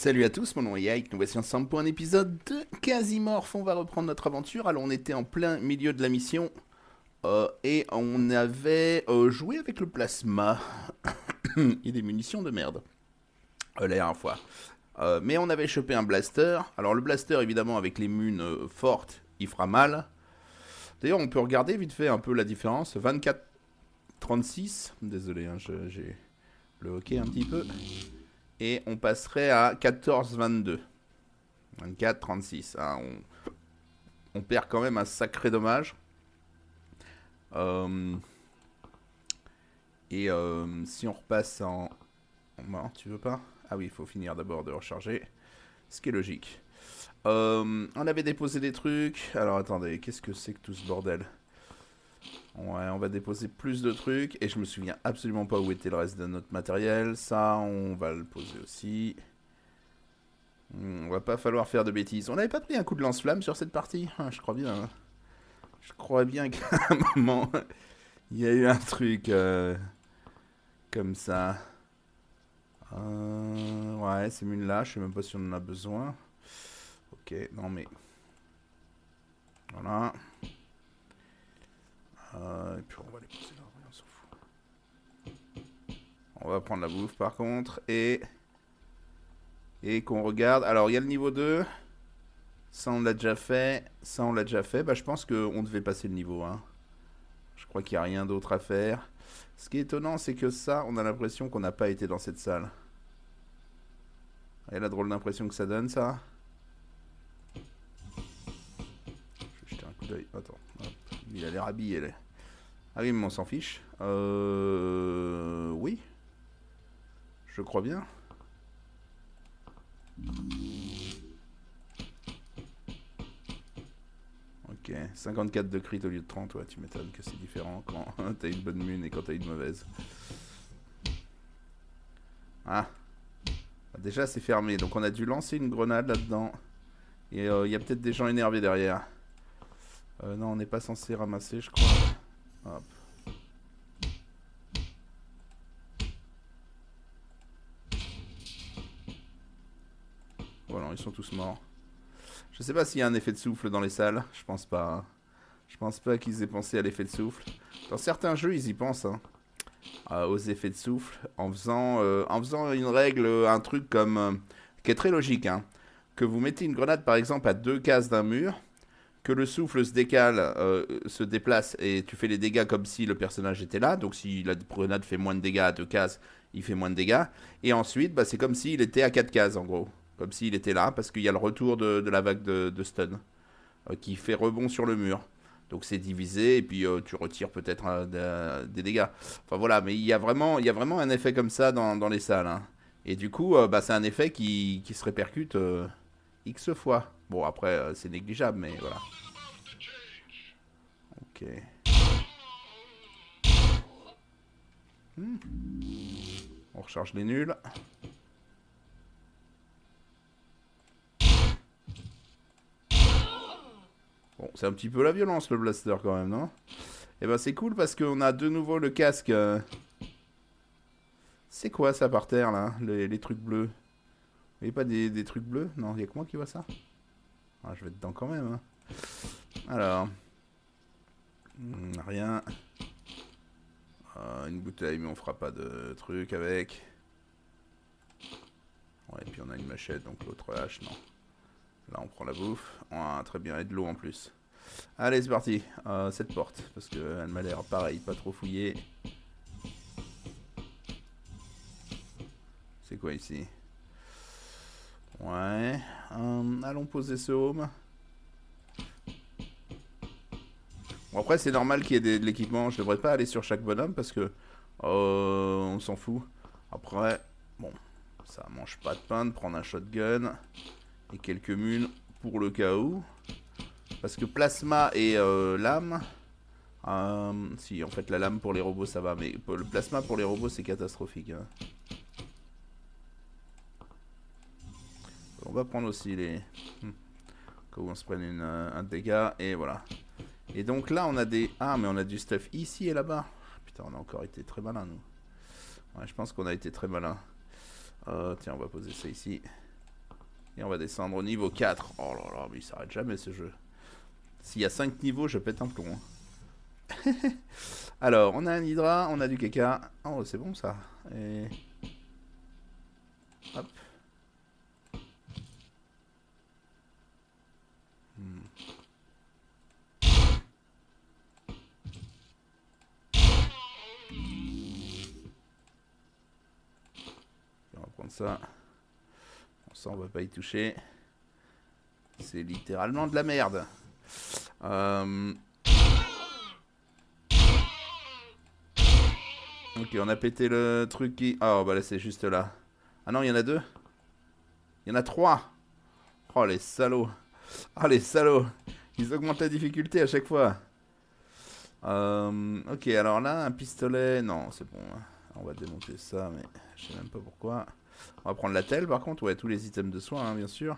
Salut à tous, mon nom est Ikeett, nous voici ensemble pour un épisode de Quasimorph. On va reprendre notre aventure. Alors on était en plein milieu de la mission et on avait joué avec le plasma et des munitions de merde la dernière fois. Mais on avait chopé un blaster. Alors le blaster évidemment avec les munes fortes il fera mal. D'ailleurs on peut regarder vite fait un peu la différence. 24-36, désolé hein, j'ai le hockey un petit peu. Et on passerait à 14-22. 24-36. Hein, on perd quand même un sacré dommage. Si on repasse en... Non, tu veux pas? Ah oui, il faut finir d'abord de recharger. Ce qui est logique. On avait déposé des trucs. Alors attendez, qu'est-ce que c'est que tout ce bordel? Ouais, on va déposer plus de trucs. Et je me souviens absolument pas où était le reste de notre matériel. Ça, on va le poser aussi. On va pas falloir faire de bêtises. On n'avait pas pris un coup de lance-flamme sur cette partie? Ah, je crois bien. Hein. Je crois bien qu'à un moment, il y a eu un truc comme ça. Ouais, ces munes-là, je sais même pas si on en a besoin. Ok, non mais... Voilà... et puis on va les pousser là, on s'en fout. On va prendre la bouffe par contre et qu'on regarde. Alors il y a le niveau 2. Ça on l'a déjà fait. Ça on l'a déjà fait. Bah je pense qu'on devait passer le niveau 1. Je crois qu'il n'y a rien d'autre à faire. Ce qui est étonnant c'est que ça on a l'impression qu'on n'a pas été dans cette salle. Et la drôle d'impression que ça donne ça. Je vais jeter un coup d'œil. Attends. Il a l'air habillé, là. Ah oui, mais on s'en fiche. Oui. Je crois bien. Ok, 54 de crit au lieu de 30. Ouais, tu m'étonnes que c'est différent quand t'as une bonne mune et quand t'as une mauvaise. Ah. Déjà, c'est fermé. Donc, on a dû lancer une grenade là-dedans. Et il y a peut-être des gens énervés derrière. Non, on n'est pas censé ramasser, je crois. Hop. Voilà, ils sont tous morts. Je sais pas s'il y a un effet de souffle dans les salles. Je pense pas. Hein. Je pense pas qu'ils aient pensé à l'effet de souffle. Dans certains jeux, ils y pensent. Hein, aux effets de souffle. En faisant une règle, un truc comme... qui est très logique. Hein, que vous mettez une grenade, par exemple, à 2 cases d'un mur... Que le souffle se décale, se déplace et tu fais les dégâts comme si le personnage était là. Donc si la grenade fait moins de dégâts à 2 cases, il fait moins de dégâts. Et ensuite, bah, c'est comme s'il était à 4 cases en gros. Comme s'il était là parce qu'il y a le retour de la vague de stun qui fait rebond sur le mur. Donc c'est divisé et puis tu retires peut-être des dégâts. Enfin voilà, mais il y a vraiment un effet comme ça dans les salles. Hein. Et du coup, bah, c'est un effet qui se répercute X fois. Bon après c'est négligeable mais voilà. Ok. On recharge les nuls. Bon c'est un petit peu la violence le blaster quand même non? Et ben c'est cool parce qu'on a de nouveau le casque. C'est quoi ça par terre là? Les trucs bleus. Vous voyez pas des trucs bleus? Non il y a que moi qui vois ça. Ah, je vais dedans quand même. Hein. Alors. Rien. Une bouteille, mais on fera pas de truc avec. Ouais, et puis on a une machette, donc l'autre hache, non. Là, on prend la bouffe. Ouais, très bien, et de l'eau en plus. Allez, c'est parti. Cette porte, parce qu'elle m'a l'air pareil, pas trop fouillée. C'est quoi ici? Ouais, allons poser ce home. Bon après c'est normal qu'il y ait de l'équipement, je devrais pas aller sur chaque bonhomme parce que on s'en fout. Après, bon, ça mange pas de pain de prendre un shotgun et quelques munes pour le cas où. Parce que plasma et lame, si en fait la lame pour les robots ça va, mais le plasma pour les robots c'est catastrophique. Hein. On va prendre aussi les... Quand on se prenne un dégât, et voilà. Et donc là, on a des... Ah, mais on a du stuff ici et là-bas. Putain, on a encore été très malin, nous. Ouais, je pense qu'on a été très malin. Tiens, on va poser ça ici. Et on va descendre au niveau 4. Oh là là, mais il s'arrête jamais ce jeu. S'il y a 5 niveaux, je pète un plomb. Hein. Alors, on a un hydra, on a du caca. Oh, c'est bon ça. Et... hop. On va prendre ça. Ça, on va pas y toucher. C'est littéralement de la merde. Ok, on a pété le truc qui... ah, oh, bah là, c'est juste là. Ah non, il y en a deux. Il y en a trois. Oh, les salauds. Ah, les salauds. Ils augmentent la difficulté à chaque fois. Ok, alors là, un pistolet... non, c'est bon. On va démonter ça, mais je sais même pas pourquoi. On va prendre la telle par contre, ouais, tous les items de soins, hein, bien sûr.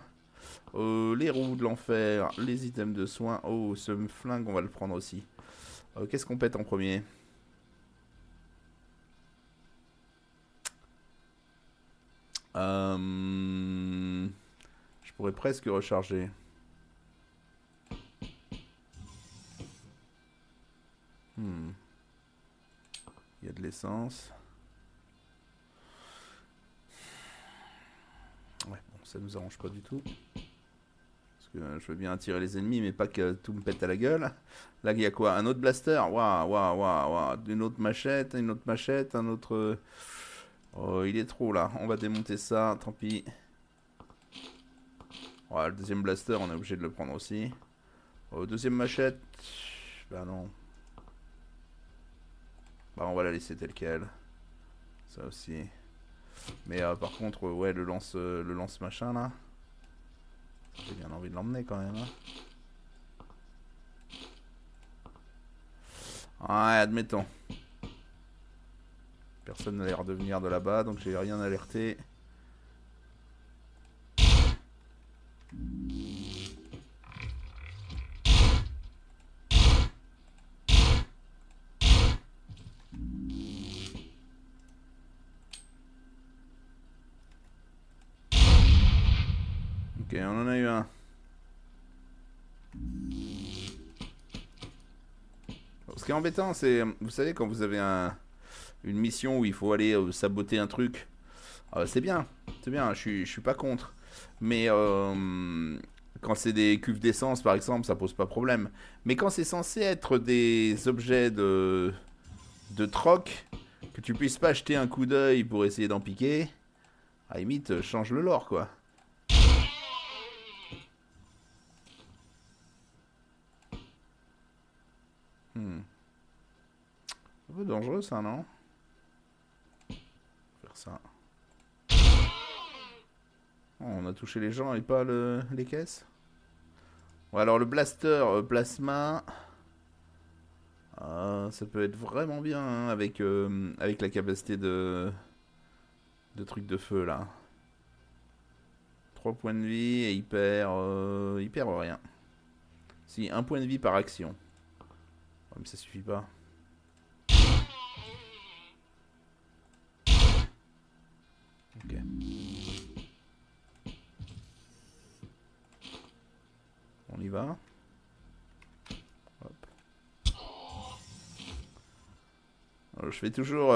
Les roues de l'enfer, les items de soins. Oh, ce flingue, on va le prendre aussi. Qu'est-ce qu'on pète en premier? Je pourrais presque recharger. Il y a de l'essence. Ouais, bon, ça nous arrange pas du tout. Parce que je veux bien attirer les ennemis, mais pas que tout me pète à la gueule. Là, il y a quoi? Un autre blaster? Waouh, waouh, waouh, waouh. Une autre machette, un autre... oh, il est trop là. On va démonter ça, tant pis. Ouais, le deuxième blaster, on est obligé de le prendre aussi. Oh, deuxième machette. Bah non. Bah, on va la laisser telle quelle. Ça aussi. Mais par contre, ouais, le lance machin là. J'ai bien envie de l'emmener quand même. Hein. Ouais, admettons. Personne n'a l'air de venir de là-bas, donc j'ai rien alerté. Ok, on en a eu un. Ce qui est embêtant, c'est... vous savez, quand vous avez un... une mission où il faut aller saboter un truc, c'est bien, je suis pas contre. Mais quand c'est des cuves d'essence par exemple, ça pose pas problème. Mais quand c'est censé être des objets de troc, que tu puisses pas jeter un coup d'œil pour essayer d'en piquer, à la limite, change le lore quoi. Un peu dangereux ça, non? Ça. Oh, on a touché les gens et pas les caisses. Bon, alors le blaster plasma, ça peut être vraiment bien hein, avec, avec la capacité de trucs de feu là. 3 points de vie et il perd rien. Si, 1 point de vie par action. Ouais, mais ça suffit pas. Ok. On y va. Hop. Alors, je fais toujours...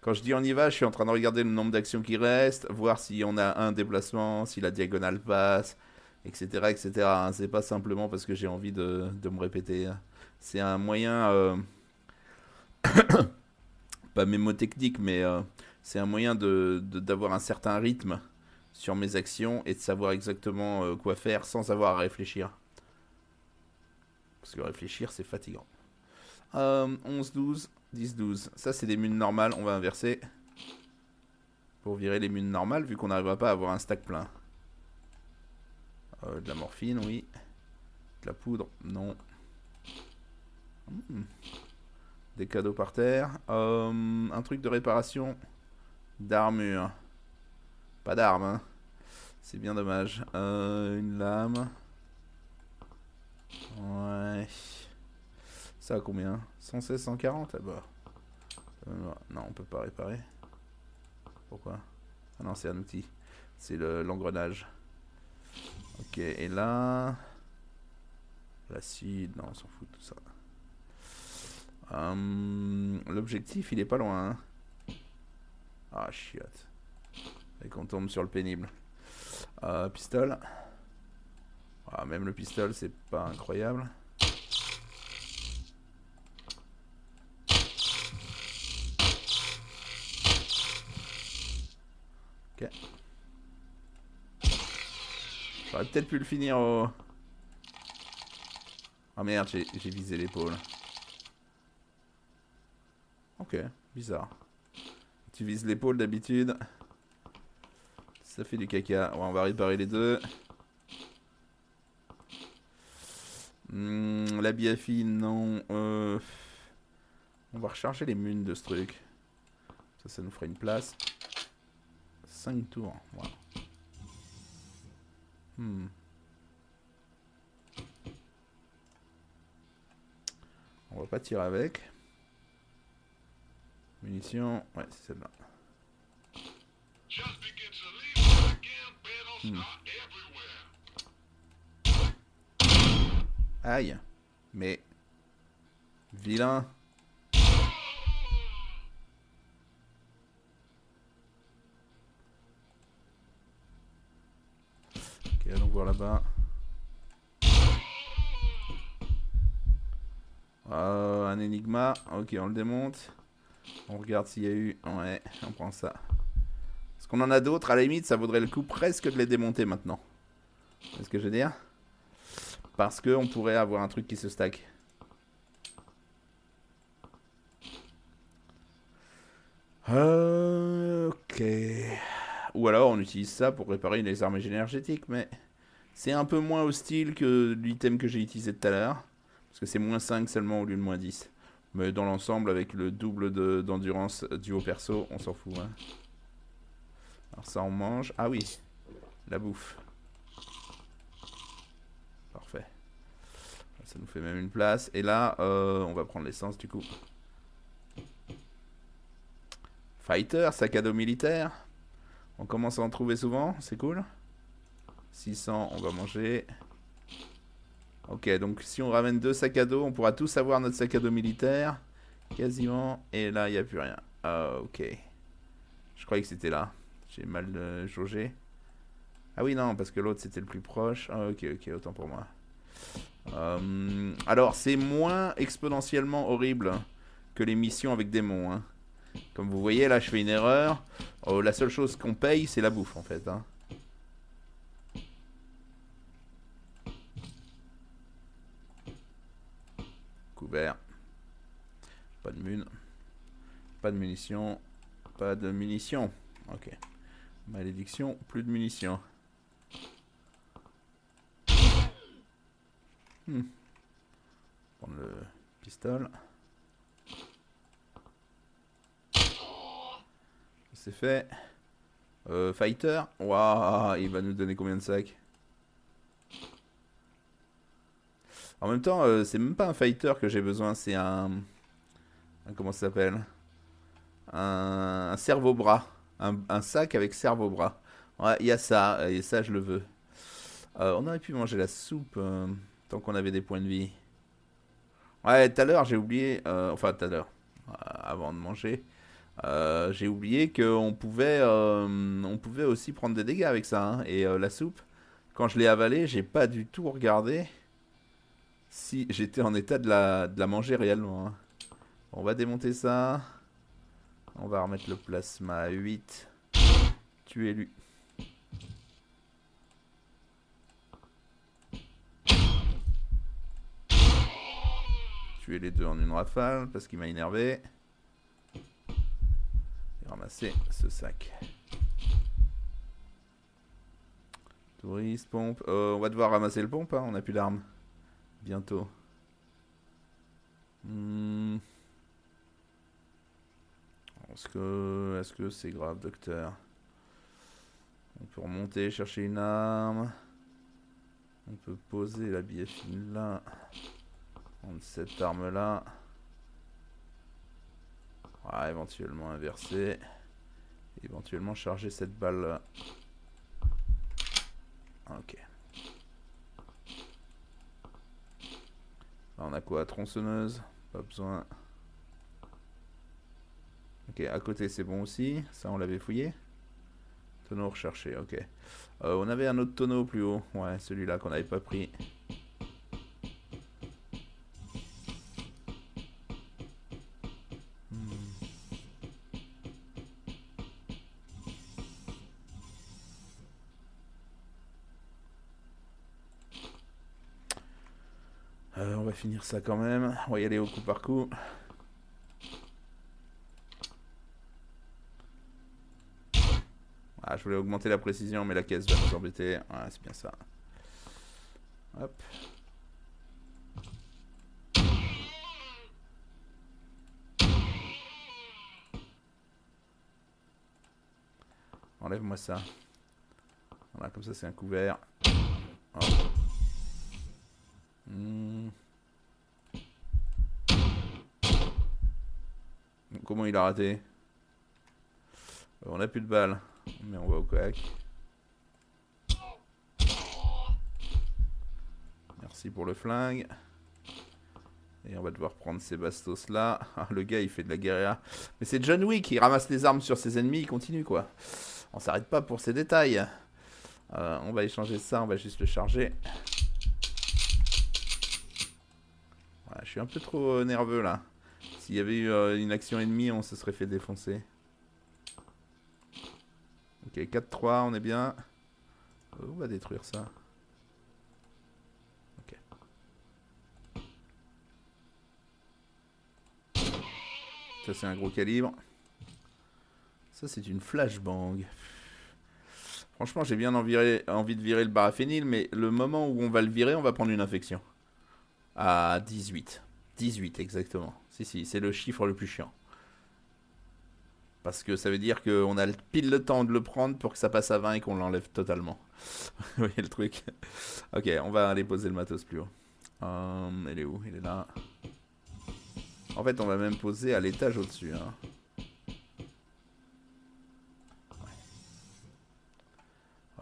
quand je dis on y va, je suis en train de regarder le nombre d'actions qui restent, voir si on a un déplacement, si la diagonale passe, etc. etc. Hein, c'est pas simplement parce que j'ai envie de me répéter. Hein. C'est un moyen... pas mémotechnique, mais... c'est un moyen d'avoir un certain rythme sur mes actions et de savoir exactement quoi faire sans avoir à réfléchir. Parce que réfléchir, c'est fatigant. 11, 12, 10, 12. Ça, c'est des munes normales. On va inverser pour virer les munes normales vu qu'on n'arrivera pas à avoir un stack plein. De la morphine, oui. De la poudre, non. Des cadeaux par terre. Un truc de réparation... d'armure. Pas d'arme, hein. C'est bien dommage. Une lame. Ouais. Ça a combien? 116, 140 là-bas. Non, on peut pas réparer. Pourquoi? Ah non, c'est un outil. C'est l'engrenage. Ok, et là... L'acide, non, on s'en fout de tout ça. L'objectif, il est pas loin. Hein. Ah, chiotte. Et qu'on tombe sur le pénible. Pistole. Ah, même le pistole, c'est pas incroyable. Ok. J'aurais peut-être pu le finir au... Ah merde, j'ai visé l'épaule. Ok, bizarre. Tu vises l'épaule d'habitude. Ça fait du caca. Ouais, on va réparer les deux. La biafine, non. On va recharger les munes de ce truc. Ça nous fera une place. 5 tours. Wow. On va pas tirer avec. Munitions, ouais, c'est celle-là. Aïe, mais vilain. Ok, allons voir là-bas. Un énigma, ok, on le démonte. On regarde s'il y a eu... Ouais, on prend ça. Est-ce qu'on en a d'autres? À la limite, ça vaudrait le coup presque de les démonter maintenant. C'est ce que je veux dire. Parce qu'on pourrait avoir un truc qui se stack. Ok. Ou alors, on utilise ça pour réparer les armes énergétiques, mais... C'est un peu moins hostile que l'item que j'ai utilisé tout à l'heure. Parce que c'est moins 5 seulement au lieu de moins 10. Mais dans l'ensemble, avec le double d'endurance du haut perso, on s'en fout. Hein. Alors ça, on mange. Ah oui, la bouffe. Parfait. Ça nous fait même une place. Et là, on va prendre l'essence du coup. Fighter, sac à dos militaire. On commence à en trouver souvent, c'est cool. 600, on va manger. Ok, donc si on ramène 2 sacs à dos, on pourra tous avoir notre sac à dos militaire. Quasiment. Et là, il n'y a plus rien. Ok. Je croyais que c'était là. J'ai mal jaugé. Ah oui, non, parce que l'autre, c'était le plus proche. Ok, ok, autant pour moi. Alors, c'est moins exponentiellement horrible que les missions avec démons. Hein. Comme vous voyez, là, je fais une erreur. Oh, la seule chose qu'on paye, c'est la bouffe, en fait. Hein. Couvert. Pas de mun. Pas de munitions. Pas de munitions. Ok. Malédiction, plus de munitions. Prendre le pistolet. C'est fait. Fighter. Waouh, il va nous donner combien de sacs ? En même temps, c'est même pas un fighter que j'ai besoin, c'est un... Comment ça s'appelle? Un cerveau-bras. Un sac avec cerveau-bras. Ouais, il y a ça, et ça je le veux. On aurait pu manger la soupe tant qu'on avait des points de vie. Ouais, tout à l'heure j'ai oublié... enfin, tout à l'heure, avant de manger, j'ai oublié qu'on pouvait, on pouvait aussi prendre des dégâts avec ça. Hein, et la soupe, quand je l'ai avalée, j'ai pas du tout regardé. Si j'étais en état de la manger réellement. Hein. On va démonter ça. On va remettre le plasma à 8. Tuez-lui. Tuez les deux en une rafale parce qu'il m'a énervé. Et ramasser ce sac. Touriste, pompe. On va devoir ramasser le pompe, hein, on n'a plus d'armes. Bientôt. Est-ce que c'est grave, docteur? On peut remonter, chercher une arme. On peut poser la biafine là. Prendre cette arme là. Ah, éventuellement inverser. Éventuellement charger cette balle là. Ok. Alors on a quoi? Tronçonneuse, pas besoin. Ok, à côté c'est bon aussi, ça on l'avait fouillé. Tonneau recherché, ok. On avait un autre tonneau plus haut, ouais, celui-là qu'on n'avait pas pris. On va finir ça quand même, on va y aller au coup par coup. Ah, je voulais augmenter la précision mais la caisse va nous embêter, voilà, c'est bien ça. Hop. Enlève-moi ça. Voilà, comme ça c'est un couvert. Hop. Comment il a raté? On n'a plus de balles, mais on va au coac. Merci pour le flingue. Et on va devoir prendre ces bastos là. Ah, le gars il fait de la guérilla. Mais c'est John Wick, il ramasse les armes sur ses ennemis, il continue quoi. On s'arrête pas pour ces détails. On va échanger ça, on va juste le charger. Voilà, je suis un peu trop nerveux là. S'il y avait eu une action ennemie, on se serait fait défoncer. Ok, 4-3, on est bien. On va détruire ça. Ok. Ça, c'est un gros calibre. Ça, c'est une flashbang. Franchement, j'ai bien envie de virer le paraphényl, mais le moment où on va le virer, on va prendre une infection. À 18. 18, exactement. Si, si, c'est le chiffre le plus chiant. Parce que ça veut dire qu'on a pile le temps de le prendre pour que ça passe à 20 et qu'on l'enlève totalement. Vous voyez le truc? Ok, on va aller poser le matos plus haut. Il est où? Il est là. En fait, on va même poser à l'étage au-dessus. Hein.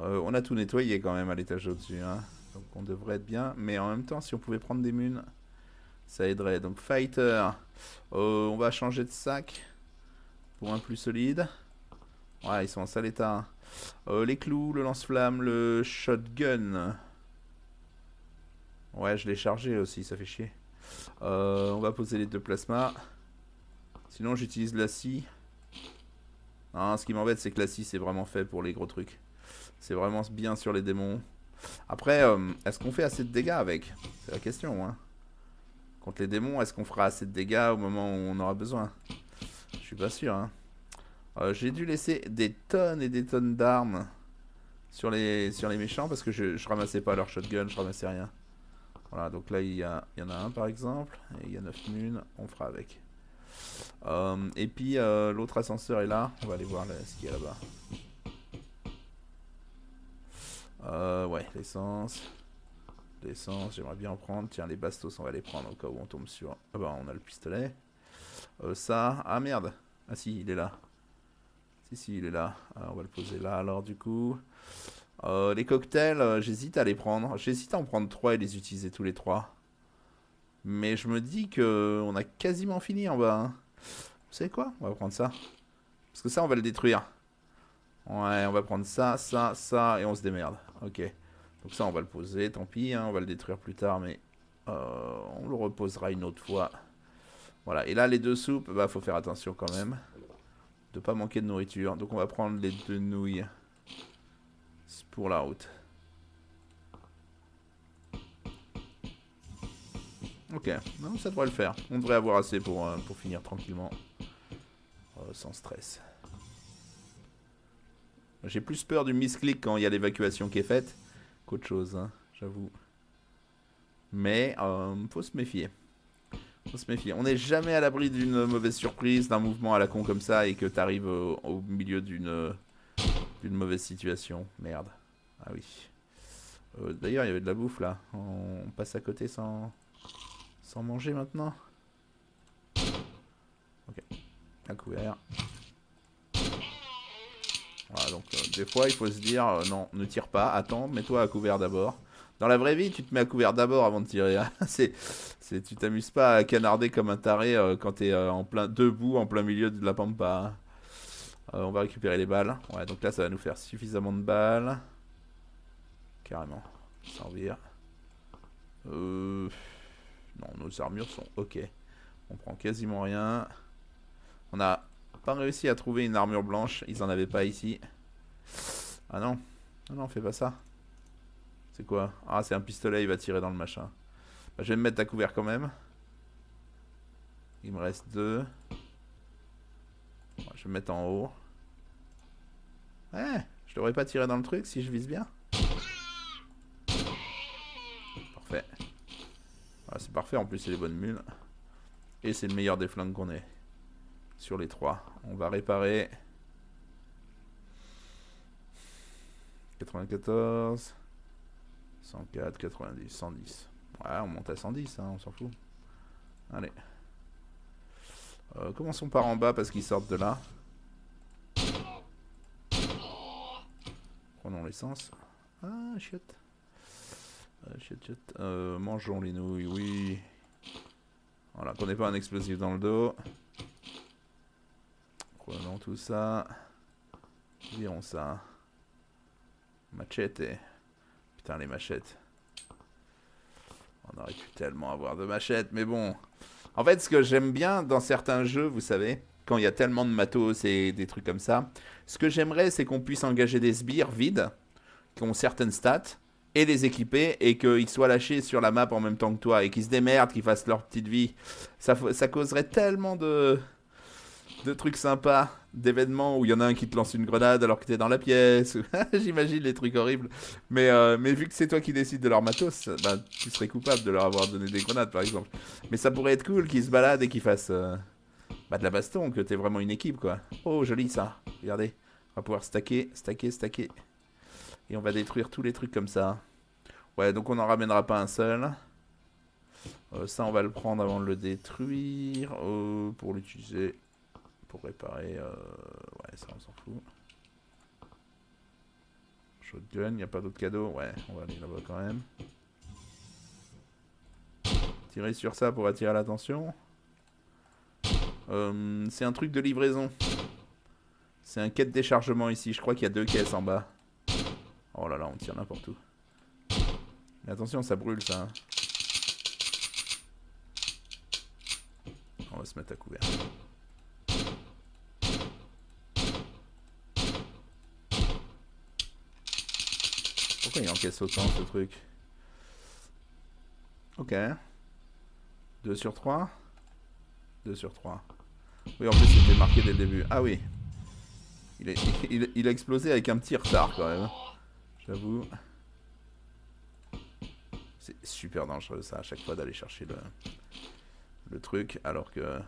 Ouais. On a tout nettoyé quand même à l'étage au-dessus. Hein. Donc on devrait être bien. Mais en même temps, si on pouvait prendre des munes, ça aiderait. Donc fighter. On va changer de sac. Pour un plus solide. Ouais, ils sont en sale état. Les clous, le lance-flamme, le shotgun. Ouais, je l'ai chargé aussi, ça fait chier. On va poser les deux plasmas. Sinon, j'utilise la scie. Non, ce qui m'embête, c'est que la scie, c'est vraiment fait pour les gros trucs. C'est vraiment bien sur les démons. Après, est-ce qu'on fait assez de dégâts avec? C'est la question, hein. Contre les démons, est-ce qu'on fera assez de dégâts au moment où on aura besoin? Je suis pas sûr, hein. J'ai dû laisser des tonnes et des tonnes d'armes sur les méchants parce que je ramassais pas leur shotgun, je ramassais rien. Voilà, donc là il y en a un par exemple, et il y a 9 munes, on fera avec. Et puis l'autre ascenseur est là, on va aller voir ce qu'il y a là-bas. Ouais, l'essence, j'aimerais bien en prendre. Tiens, les bastos, on va les prendre au cas où on tombe sur... Ah bah, on a le pistolet. Ça... Ah merde. Ah si, il est là. Si, si, il est là. Alors, on va le poser là alors du coup. Les cocktails, j'hésite à les prendre. J'hésite à en prendre 3 et les utiliser tous les 3. Mais je me dis que on a quasiment fini en bas. Hein. Vous savez quoi? On va prendre ça. Parce que ça, on va le détruire. Ouais, on va prendre ça, ça, ça et on se démerde. Ok. Donc ça, on va le poser. Tant pis, hein, on va le détruire plus tard. Mais on le reposera une autre fois. Voilà, et là les deux soupes, bah faut faire attention quand même de pas manquer de nourriture. Donc on va prendre les deux nouilles pour la route. Ok, non, ça devrait le faire. On devrait avoir assez pour finir tranquillement, sans stress. J'ai plus peur du misclic quand il y a l'évacuation qui est faite qu'autre chose, hein, j'avoue. Mais faut se méfier. On se méfie, on n'est jamais à l'abri d'une mauvaise surprise, d'un mouvement à la con comme ça et que t'arrives au milieu d'une mauvaise situation. Merde. Ah oui. D'ailleurs, il y avait de la bouffe là. On passe à côté sans manger maintenant. Ok. À couvert. Voilà, donc des fois, il faut se dire non, ne tire pas, attends, mets-toi à couvert d'abord. Dans la vraie vie, tu te mets à couvert d'abord avant de tirer. Tu t'amuses pas à canarder comme un taré quand t'es debout en plein milieu de la pampa. On va récupérer les balles. Ouais, donc là, ça va nous faire suffisamment de balles. Carrément. Servir. Non, nos armures sont ok. On prend quasiment rien. On a pas réussi à trouver une armure blanche. Ils en avaient pas ici. Ah non. Non, non, fais pas ça. C'est quoi? Ah, c'est un pistolet, il va tirer dans le machin. Bah, je vais me mettre à couvert quand même. Il me reste deux. Ouais, je vais me mettre en haut. Ouais, je devrais pas tirer dans le truc si je vise bien. Parfait. Voilà, c'est parfait, en plus c'est les bonnes mules. Et c'est le meilleur des flingues qu'on ait. Sur les trois. On va réparer. 94... 104, 90, 110. Ouais, on monte à 110, hein, on s'en fout. Allez. Commençons par en bas parce qu'ils sortent de là. Prenons l'essence. Ah, chiotte. Mangeons les nouilles, oui. Voilà, qu'on n'ait pas un explosif dans le dos. Prenons tout ça. Virons ça. Machete. Putain, les machettes. On aurait pu tellement avoir de machettes, mais bon. En fait, ce que j'aime bien dans certains jeux, vous savez, quand il y a tellement de matos et des trucs comme ça, ce que j'aimerais, c'est qu'on puisse engager des sbires vides, qui ont certaines stats, et les équiper, et qu'ils soient lâchés sur la map en même temps que toi, et qu'ils se démerdent, qu'ils fassent leur petite vie. Ça causerait tellement de trucs sympas, d'événements où il y en a un qui te lance une grenade alors que t'es dans la pièce. J'imagine les trucs horribles. Mais vu que c'est toi qui décides de leur matos, bah, tu serais coupable de leur avoir donné des grenades par exemple. Mais ça pourrait être cool qu'ils se baladent et qu'ils fassent de la baston, que t'es vraiment une équipe quoi. Oh joli ça, regardez. On va pouvoir stacker, stacker, stacker. Et on va détruire tous les trucs comme ça. Ouais, donc on n'en ramènera pas un seul. Ça on va le prendre avant de le détruire. Pour l'utiliser... Pour réparer, ouais, ça on s'en fout. Shotgun, il n'y a pas d'autres cadeaux. Ouais, on va aller là-bas quand même. Tirer sur ça pour attirer l'attention. C'est un truc de livraison. C'est un quête déchargement ici. Je crois qu'il y a deux caisses en bas. Oh là là, on tire n'importe où. Mais attention, ça brûle ça. Hein. On va se mettre à couvert. Pourquoi il encaisse autant ce truc? Ok. 2 sur 3. 2 sur 3. Oui, en plus c'était marqué dès le début. Ah oui. Il a explosé avec un petit retard quand même. J'avoue. C'est super dangereux ça à chaque fois d'aller chercher le truc alors que...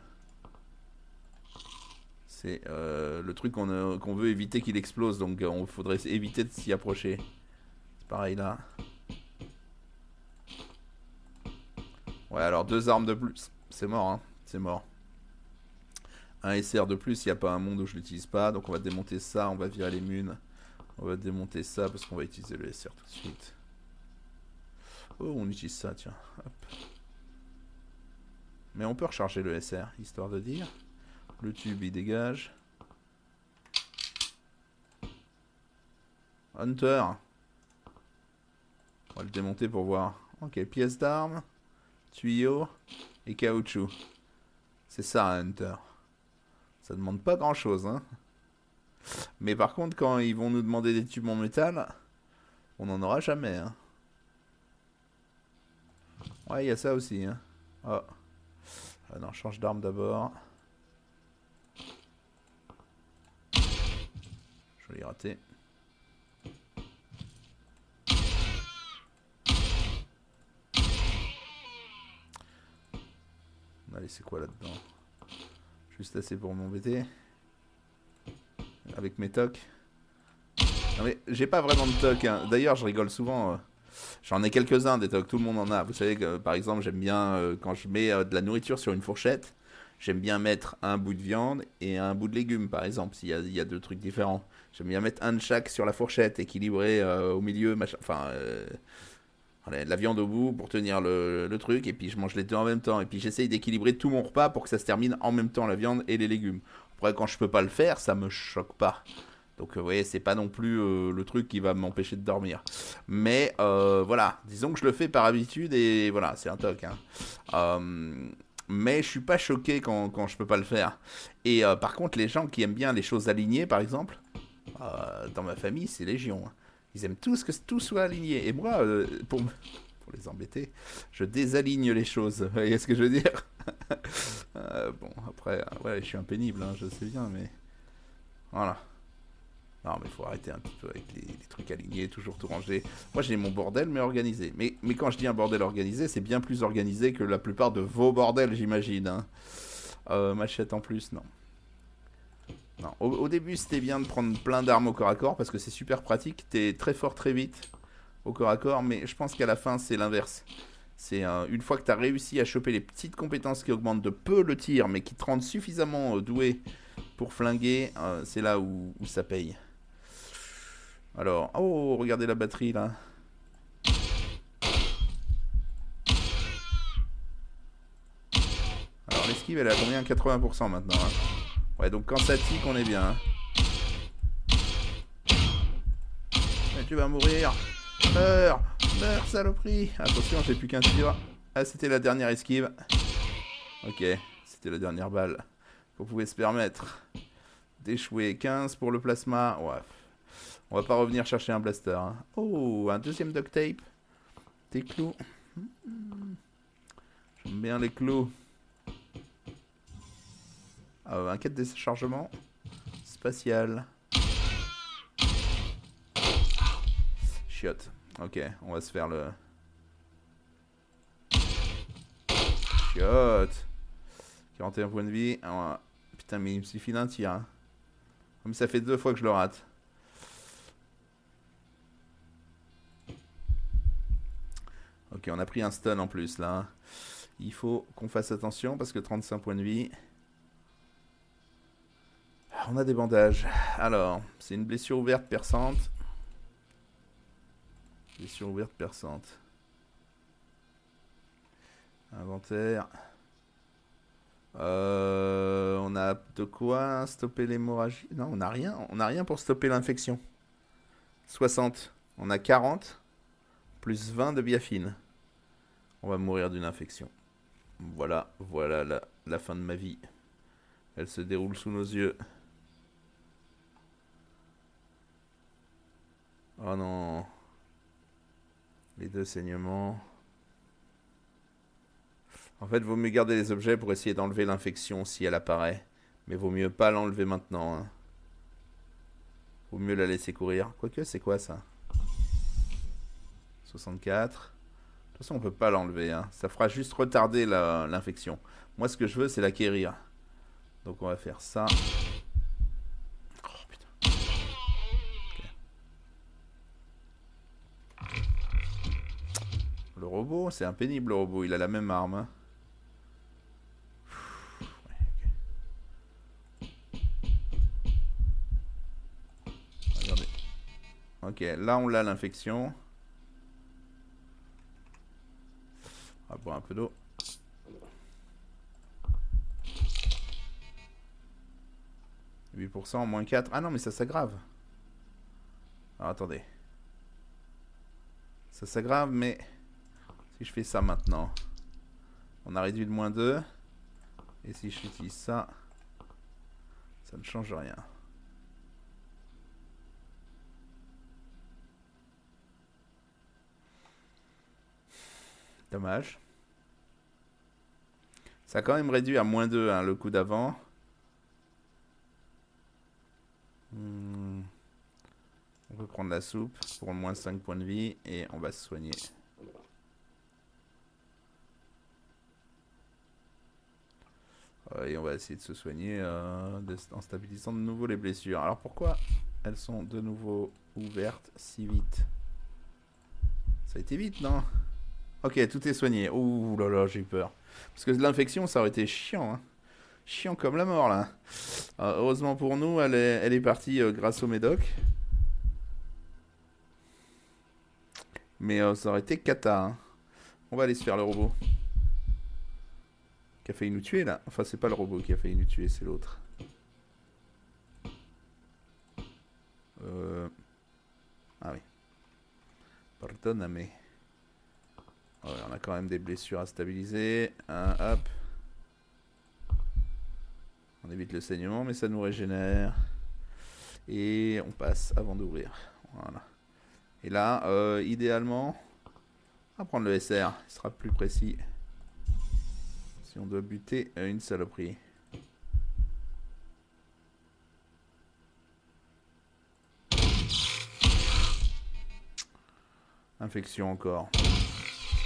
C'est le truc qu'on veut éviter qu'il explose, donc on faudrait éviter de s'y approcher. Pareil là. Ouais, alors deux armes de plus. C'est mort, hein. C'est mort. Un SR de plus, il n'y a pas un monde où je l'utilise pas. Donc on va démonter ça, on va virer les munes. On va démonter ça parce qu'on va utiliser le SR tout de suite. Oh, on utilise ça, tiens. Hop. Mais on peut recharger le SR, histoire de dire. Le tube, il dégage. Hunter. On va le démonter pour voir. Ok, pièce d'armes, tuyau et caoutchouc. C'est ça un hunter. Ça demande pas grand chose hein. Mais par contre quand ils vont nous demander des tubes en métal, on n'en aura jamais hein. Ouais, il y a ça aussi hein. Oh. Ah non, change d'arme d'abord. Je l'ai raté. Allez, c'est quoi là-dedans? Juste assez pour m'embêter. Avec mes tocs. Non mais j'ai pas vraiment de tocs. Hein. D'ailleurs, je rigole souvent. J'en ai quelques-uns des tocs. Tout le monde en a. Vous savez que par exemple, j'aime bien quand je mets de la nourriture sur une fourchette. J'aime bien mettre un bout de viande et un bout de légumes par exemple. S'il y a deux trucs différents. J'aime bien mettre un de chaque sur la fourchette. Équilibré au milieu. Machin. Enfin... de la viande au bout pour tenir le truc, et puis je mange les deux en même temps, et puis j'essaye d'équilibrer tout mon repas pour que ça se termine en même temps, la viande et les légumes. Après, quand je peux pas le faire, ça me choque pas. Donc vous voyez, c'est pas non plus le truc qui va m'empêcher de dormir. Mais voilà, disons que je le fais par habitude et voilà, c'est un toc. Hein. Mais je suis pas choqué quand je peux pas le faire. Et par contre, les gens qui aiment bien les choses alignées, par exemple, dans ma famille, c'est légion. Hein. Ils aiment tous que tout soit aligné. Et moi, pour les embêter, je désaligne les choses. Vous voyez ce que je veux dire? Bon, après, ouais, je suis impénible, hein, je sais bien, mais... Voilà. Non, mais il faut arrêter un petit peu avec les trucs alignés, toujours tout rangé. Moi, j'ai mon bordel, mais organisé. Mais quand je dis un bordel organisé, c'est bien plus organisé que la plupart de vos bordels, j'imagine. Hein. Machette en plus, non. Non. Au début, c'était bien de prendre plein d'armes au corps à corps, parce que c'est super pratique. T'es très fort très vite au corps à corps, mais je pense qu'à la fin, c'est l'inverse. C'est une fois que t'as réussi à choper les petites compétences qui augmentent de peu le tir, mais qui te rendent suffisamment doué pour flinguer, c'est là où ça paye. Alors, oh, regardez la batterie, là. Alors, l'esquive, elle est à combien? 80% maintenant. Hein. Ouais, donc quand ça tique, on est bien. Hein. Mais tu vas mourir. Meurs. Meurs, saloperie. Attention, j'ai plus qu'un tir. Ah, c'était la dernière esquive. Ok, c'était la dernière balle. Qu'on pouvait se permettre d'échouer. 15 pour le plasma. Ouais. On va pas revenir chercher un blaster. Hein. Oh, un deuxième duct tape. Des clous. J'aime bien les clous. Un quête de déchargement spatial. Chiotte. Ok, on va se faire le... Chiotte. 41 points de vie. Alors, putain, mais il me suffit d'un tir. Hein. Comme ça fait deux fois que je le rate. Ok, on a pris un stun en plus, là. Il faut qu'on fasse attention, parce que 35 points de vie. On a des bandages. Alors, c'est une blessure ouverte perçante. Blessure ouverte perçante. Inventaire. On a de quoi stopper l'hémorragie. Non, on n'a rien. On n'a rien pour stopper l'infection. 60. On a 40. Plus 20 de biafine. On va mourir d'une infection. Voilà, voilà la fin de ma vie. Elle se déroule sous nos yeux. Oh non. Les deux saignements. En fait, vaut mieux garder les objets pour essayer d'enlever l'infection si elle apparaît. Mais vaut mieux pas l'enlever maintenant. Hein. Vaut mieux la laisser courir. Quoique, c'est quoi ça ? 64. De toute façon, on peut pas l'enlever. Hein. Ça fera juste retarder l'infection. Moi, ce que je veux, c'est l'acquérir. Donc, on va faire ça. Oh, putain. Okay. Le robot, c'est impénible, le robot. Il a la même arme. Hein. Regardez. Ok, là, on l'a l'infection. On va boire un peu d'eau. -8%, moins 4. Ah non, mais ça s'aggrave. Alors attendez. Ça s'aggrave, mais si je fais ça maintenant, on a réduit de moins 2. Et si je utilise ça, ça ne change rien. Dommage. Ça a quand même réduit à moins 2 hein, le coup d'avant. On peut prendre la soupe pour moins 5 points de vie et on va se soigner. Et on va essayer de se soigner en stabilisant de nouveau les blessures. Alors pourquoi elles sont de nouveau ouvertes si vite? Ça a été vite, non? Ok, tout est soigné. Ouh là là, j'ai eu peur. Parce que l'infection, ça aurait été chiant. Hein. Chiant comme la mort, là. Heureusement pour nous, elle est partie grâce au médoc. Mais ça aurait été cata. Hein. On va aller se faire le robot. Qui a failli nous tuer là. Enfin, c'est pas le robot qui a failli nous tuer, c'est l'autre. Ah oui. Pardonne, mais. Ouais, on a quand même des blessures à stabiliser. Hop. On évite le saignement, mais ça nous régénère. Et on passe avant d'ouvrir. Voilà. Et là, idéalement, on va prendre le SR. Il sera plus précis. Si on doit buter une saloperie. Infection encore.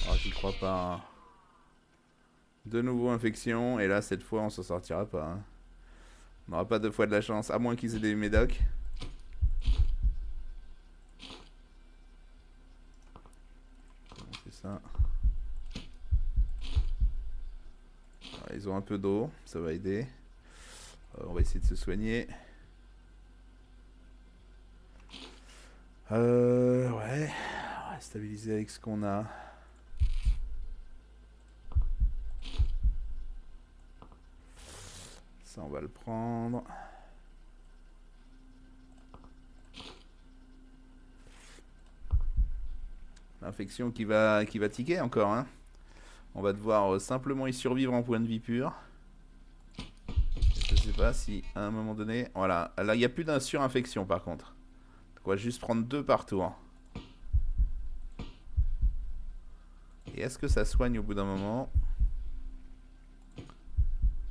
Oh, j'y crois pas. De nouveau infection. Et là, cette fois, on s'en sortira pas. Hein. On n'aura pas deux fois de la chance, à moins qu'ils aient des médocs. C'est ça. Alors, ils ont un peu d'eau, ça va aider. On va essayer de se soigner. Ouais. On va stabiliser avec ce qu'on a. Ça, on va le prendre. L'infection qui va tiquer encore. Hein. On va devoir simplement y survivre en point de vie pur. Je sais pas si à un moment donné... Voilà, là il n'y a plus d'infection par contre. Donc on va juste prendre 2 par tour. Et est-ce que ça soigne au bout d'un moment ?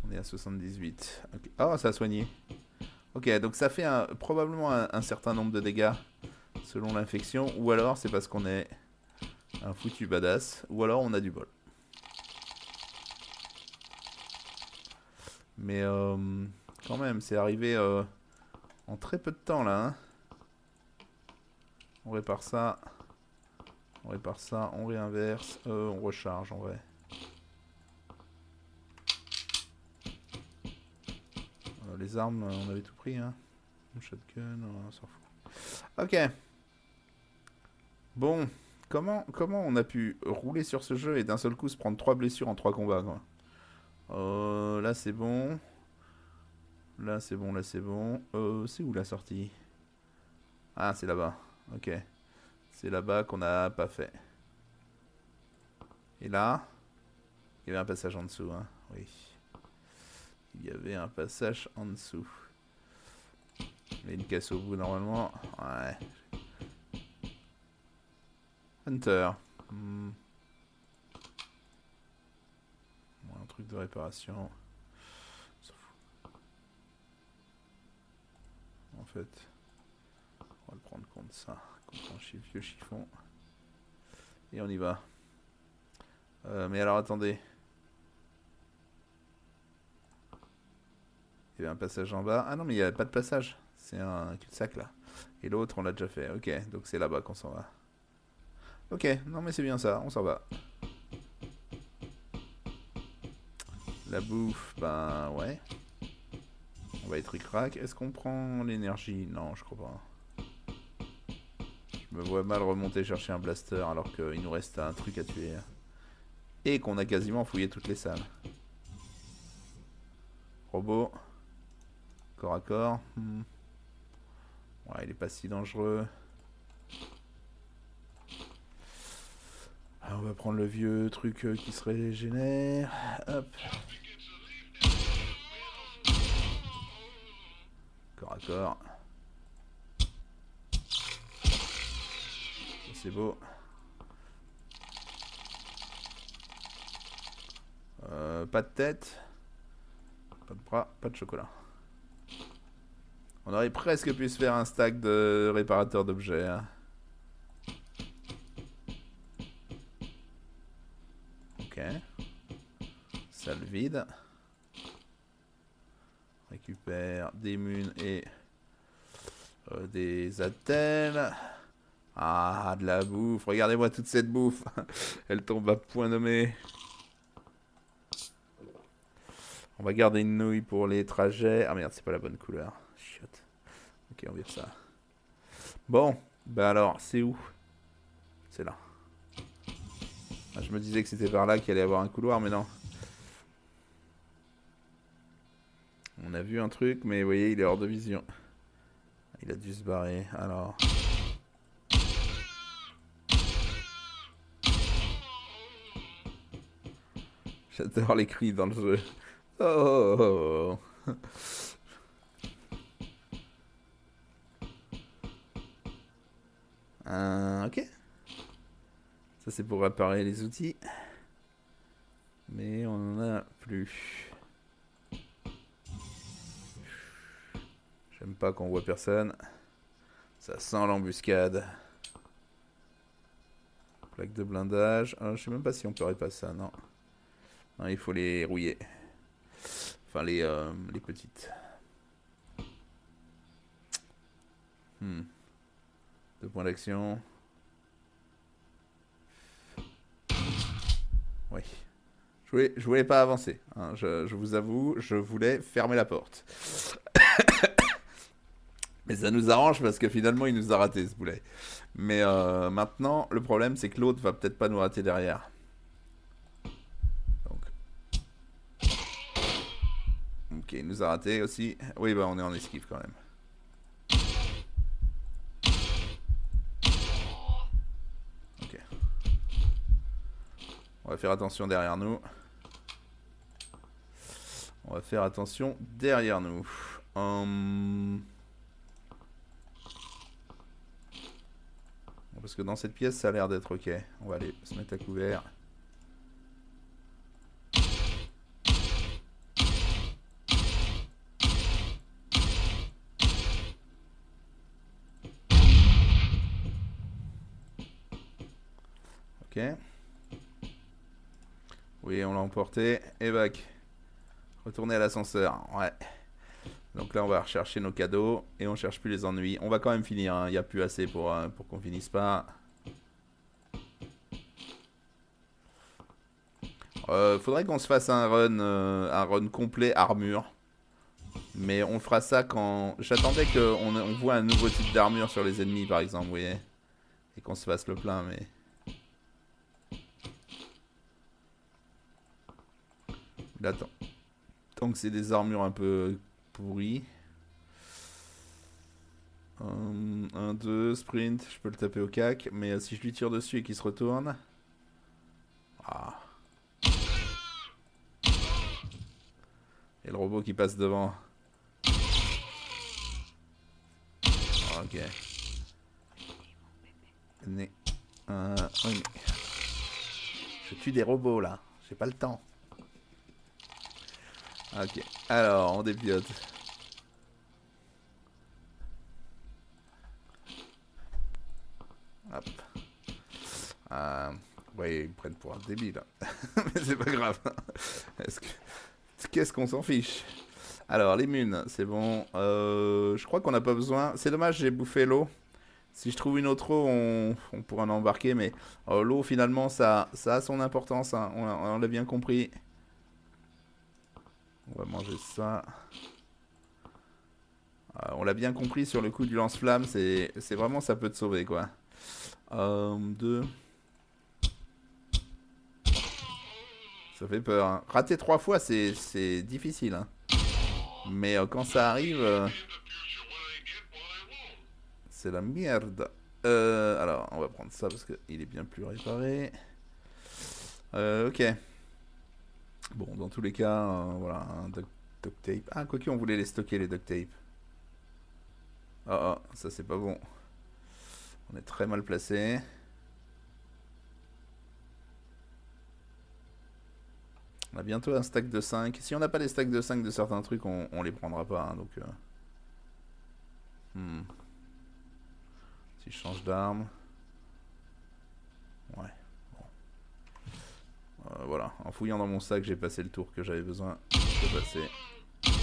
On est à 78. Okay. Oh, ça a soigné. Ok, donc ça fait probablement un certain nombre de dégâts selon l'infection. Ou alors c'est parce qu'on est un foutu badass. Ou alors on a du bol. Mais quand même, c'est arrivé en très peu de temps là. Hein. On répare ça. On répare ça. On réinverse. On recharge en vrai. Les armes, on avait tout pris, hein. Shotgun, on s'en fout. Ok. Bon, comment on a pu rouler sur ce jeu et d'un seul coup se prendre 3 blessures en 3 combats, quoi. Là, c'est bon. Là, c'est bon, là, c'est bon. C'est où la sortie? Ah, c'est là-bas. Ok. C'est là-bas qu'on n'a pas fait. Et là, il y avait un passage en dessous, hein. Oui. Il y avait un passage en dessous. Il y a une casse au bout normalement. Ouais. Hunter. Bon, un truc de réparation. On s'en fout. En fait, on va le prendre contre ça. Contre un vieux chiffon. Et on y va. Mais alors attendez. Il y avait un passage en bas. Ah non, mais il n'y a pas de passage. C'est un cul-de-sac là. Et l'autre, on l'a déjà fait. Ok, donc c'est là-bas qu'on s'en va. Ok, non mais c'est bien ça, on s'en va. La bouffe, ben ouais. On va être ric-rac. Est-ce qu'on prend l'énergie? Non, je crois pas. Je me vois mal remonter chercher un blaster alors qu'il nous reste un truc à tuer. Et qu'on a quasiment fouillé toutes les salles. Robot. Corps à corps. Ouais, il est pas si dangereux. Alors, on va prendre le vieux truc qui se régénère. Hop. Corps à corps. C'est beau. Pas de tête. Pas de bras. Pas de chocolat. On aurait presque pu se faire un stack de réparateurs d'objets. Hein. Ok. Salle vide. Récupère des munes et des attelles. Ah, de la bouffe. Regardez-moi toute cette bouffe. Elle tombe à point nommé. On va garder une nouille pour les trajets. Ah merde, c'est pas la bonne couleur. Chiotte. Ok, on vire ça. Bon, bah alors, c'est où? C'est là. Je me disais que c'était par là qu'il allait y avoir un couloir, mais non. On a vu un truc, mais vous voyez, il est hors de vision. Il a dû se barrer, alors... J'adore les cris dans le jeu. Oh, oh, oh. Ok. Ça c'est pour réparer les outils. Mais on en a plus. J'aime pas qu'on voit personne. Ça sent l'embuscade. Plaque de blindage. Alors, je sais même pas si on peut réparer ça, non. Non, il faut les rouiller. Enfin, les petites. Deux points d'action. Oui. Je voulais pas avancer. Hein. Je vous avoue, je voulais fermer la porte. Mais ça nous arrange parce que finalement, il nous a raté ce boulet. Mais maintenant, le problème, c'est que l'autre va peut-être pas nous rater derrière. Ok, il nous a raté aussi. Oui, bah on est en esquive quand même. Ok. On va faire attention derrière nous. On va faire attention derrière nous. Parce que dans cette pièce, ça a l'air d'être ok. On va aller se mettre à couvert. Ok. Oui, on l'a emporté. Et back. Retourner à l'ascenseur. Ouais. Donc là, on va rechercher nos cadeaux. Et on cherche plus les ennuis. On va quand même finir. Il n'y a plus assez pour qu'on finisse pas. Faudrait qu'on se fasse un run complet armure. Mais on fera ça quand... J'attendais qu'on voit un nouveau type d'armure sur les ennemis, par exemple. Vous voyez. Et qu'on se fasse le plein, mais... Attends. Tant que c'est des armures un peu pourries. 1, 2, sprint. Je peux le taper au cac. Mais si je lui tire dessus et qu'il se retourne. Ah. Et le robot qui passe devant. Ah, ok. Oui. Je tue des robots là. J'ai pas le temps. Ok, alors on dépiote. Hop. Ouais, ils me prennent pour un débile. Mais c'est pas grave. Qu'est-ce qu'on s'en fiche? Alors, les munes, c'est bon. Je crois qu'on n'a pas besoin. C'est dommage, j'ai bouffé l'eau. Si je trouve une autre eau, on pourra en embarquer. Mais l'eau, finalement, ça a son importance. Hein. On l'a bien compris. On va manger ça. On l'a bien compris sur le coup du lance-flamme, c'est vraiment ça peut te sauver quoi. 2. Ça fait peur. Hein. Rater 3 fois c'est difficile. Hein. Mais quand ça arrive, c'est la merde. Alors on va prendre ça parce qu'il est bien plus réparé. Ok. Bon, dans tous les cas, voilà, un duct tape. Ah, quoique, on voulait les stocker, les duct tape. Oh, ça, c'est pas bon. On est très mal placé. On a bientôt un stack de 5. Si on n'a pas les stacks de 5 de certains trucs, on les prendra pas. Hein, donc, Si je change d'arme... Ouais. Voilà, en fouillant dans mon sac, j'ai passé le tour que j'avais besoin de passer.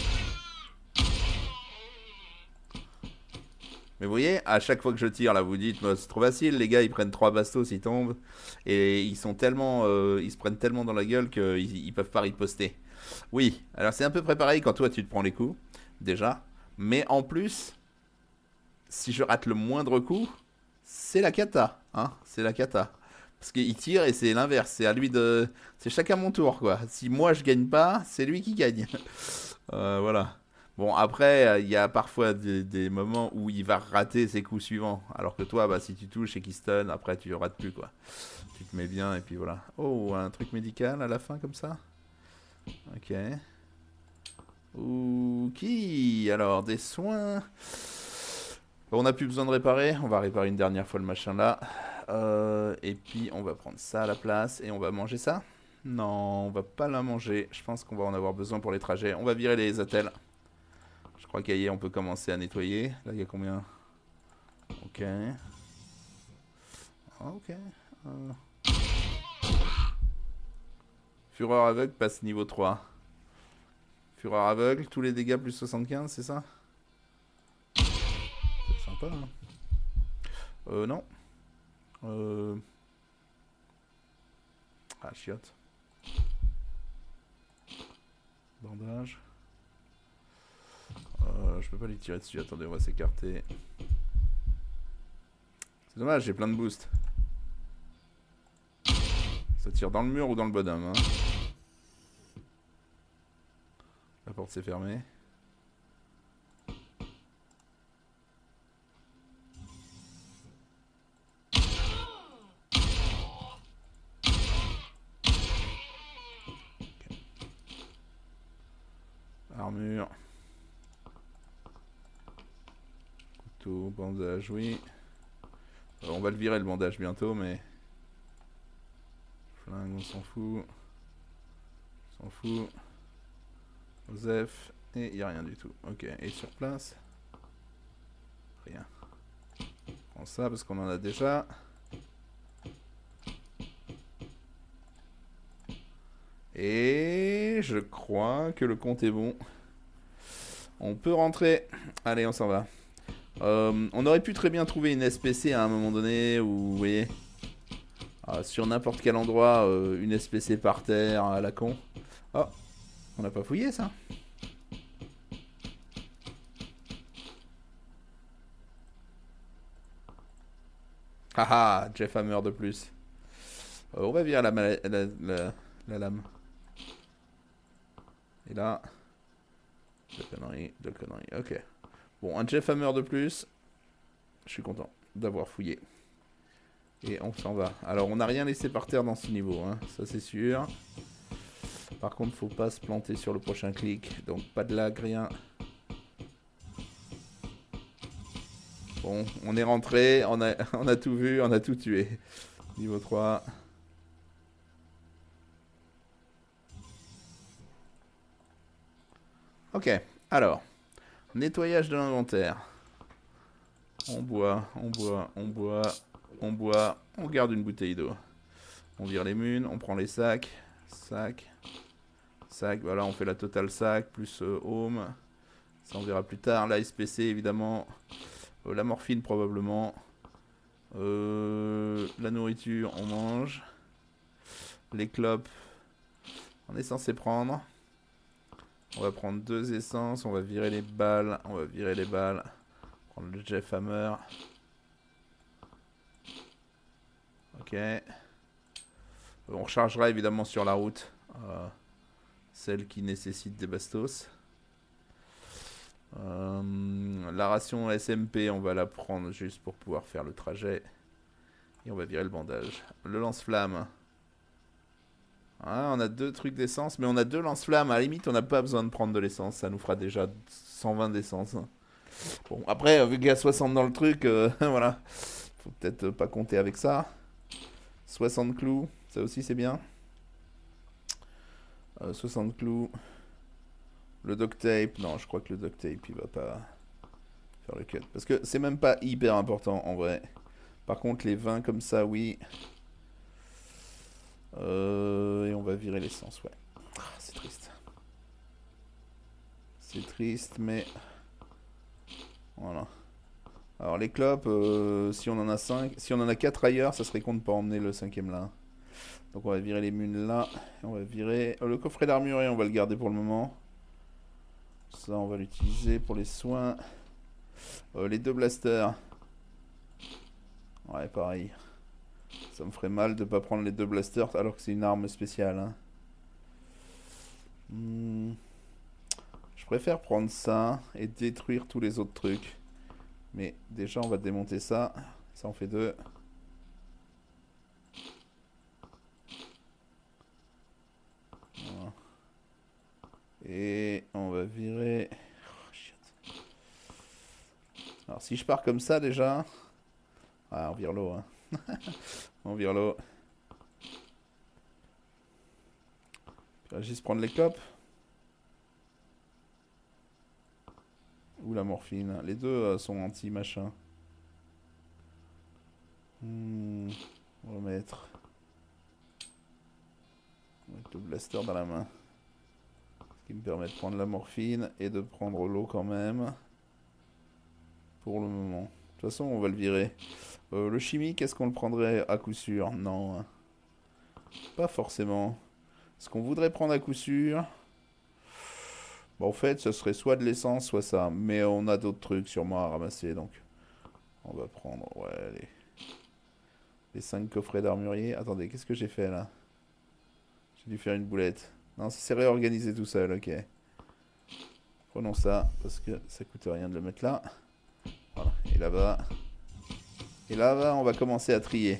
Mais vous voyez, à chaque fois que je tire, là, vous dites, c'est trop facile, les gars, ils prennent 3 bastos, ils tombent. Et ils sont tellement, ils se prennent tellement dans la gueule qu'ils peuvent pas riposter. Oui, alors c'est un peu pareil quand toi, tu te prends les coups, déjà. Mais en plus, si je rate le moindre coup, c'est la cata, hein, c'est la cata. Parce qu'il tire et c'est l'inverse, c'est à lui de... C'est chacun mon tour quoi. Si moi je gagne pas, c'est lui qui gagne. Voilà. Bon après, il y a parfois des moments où il va rater ses coups suivants. Alors que toi, bah, si tu touches et qu'il stun, après tu ne rates plus quoi. Tu te mets bien et puis voilà. Oh, un truc médical à la fin comme ça. Ok. Ouh, qui alors, des soins. On n'a plus besoin de réparer, on va réparer une dernière fois le machin là. Et puis on va prendre ça à la place et on va manger ça. Non, on va pas la manger, je pense qu'on va en avoir besoin pour les trajets. On va virer les attelles. Je crois qu'à y on peut commencer à nettoyer. Là il y a combien? Ok. Ok. Fureur aveugle passe niveau 3. Fureur aveugle, tous les dégâts plus 75, c'est ça? Pas, hein. Non. Ah, chiotte. Bandage. Je peux pas lui tirer dessus. Attendez, on va s'écarter. C'est dommage, j'ai plein de boosts. Ça tire dans le mur ou dans le bonhomme. Hein. La porte s'est fermée. Armure. Couteau, bandage, oui. On va le virer le bandage bientôt, mais... Flingue, on s'en fout. On s'en fout. Joseph. Et il n'y a rien du tout. Ok, et sur place? Rien. On prend ça parce qu'on en a déjà. Et je crois que le compte est bon. On peut rentrer. Allez, on s'en va. On aurait pu très bien trouver une SPC à un moment donné. Où, vous voyez, sur n'importe quel endroit, une SPC par terre à la con. Oh, on n'a pas fouillé ça. Haha, Jeff Hammer de plus. On va virer la lame. Et là, deux conneries, ok. Bon, un Jeff Hammer de plus. Je suis content d'avoir fouillé. Et on s'en va. Alors, on n'a rien laissé par terre dans ce niveau, hein. Ça c'est sûr. Par contre, faut pas se planter sur le prochain clic. Donc, pas de lag, rien. Bon, on est rentré, on a tout vu, on a tout tué. Niveau 3. Ok, alors, nettoyage de l'inventaire. On boit, on garde une bouteille d'eau. On vire les munes, on prend les sacs. Sac, voilà, on fait la totale sac, plus home. Ça, on verra plus tard. La SPC, évidemment. La morphine, probablement. La nourriture, on mange. Les clopes, on est censé prendre. On va prendre deux essences, on va virer les balles, prendre le Jeff Hammer. Ok. On rechargera évidemment sur la route, celle qui nécessite des bastos. La ration SMP, on va la prendre juste pour pouvoir faire le trajet. Et on va virer le bandage. Le lance-flamme. Ah, on a deux trucs d'essence, mais on a deux lance-flammes. À la limite, on n'a pas besoin de prendre de l'essence. Ça nous fera déjà 120 d'essence. Bon, après, vu qu'il y a 60 dans le truc, voilà. Faut peut-être pas compter avec ça. 60 clous, ça aussi c'est bien. 60 clous. Le duct tape, non, je crois que le duct tape, il va pas faire le cut. Parce que c'est même pas hyper important, en vrai. Par contre, les 20 comme ça, oui... et on va virer l'essence, ouais. Ah, c'est triste. C'est triste, mais... Voilà. Alors les clopes, si on en a 5, si on en a 4 ailleurs, ça serait con de pas emmener le 5ème là. Donc on va virer les munes là. Et on va virer le coffret d'armurier, on va le garder pour le moment. Ça, on va l'utiliser pour les soins. Les deux blasters. Ouais, pareil. Ça me ferait mal de pas prendre les deux blasters alors que c'est une arme spéciale. Hein. Je préfère prendre ça et détruire tous les autres trucs. Mais déjà on va démonter ça. Ça en fait deux. Voilà. Et on va virer... Oh, shit. Alors si je pars comme ça déjà... Ah, on vire l'eau. Hein. On vire l'eau. Puis on va juste prendre les copes. Ou la morphine. Les deux sont anti-machin. On va mettre... le blaster dans la main. Ce qui me permet de prendre la morphine et de prendre l'eau quand même. Pour le moment. De toute façon, on va le virer. Le chimique, est-ce qu'on le prendrait à coup sûr? Non. Pas forcément. Ce qu'on voudrait prendre à coup sûr... Bon, en fait, ce serait soit de l'essence, soit ça. Mais on a d'autres trucs sûrement à ramasser, donc... On va prendre... Ouais, les 5 coffrets d'armurier. Attendez, qu'est-ce que j'ai fait, là? J'ai dû faire une boulette. Non, ça s'est réorganisé tout seul, ok. Prenons ça, parce que ça coûte rien de le mettre là. Voilà. Et là-bas. Et là-bas, on va commencer à trier.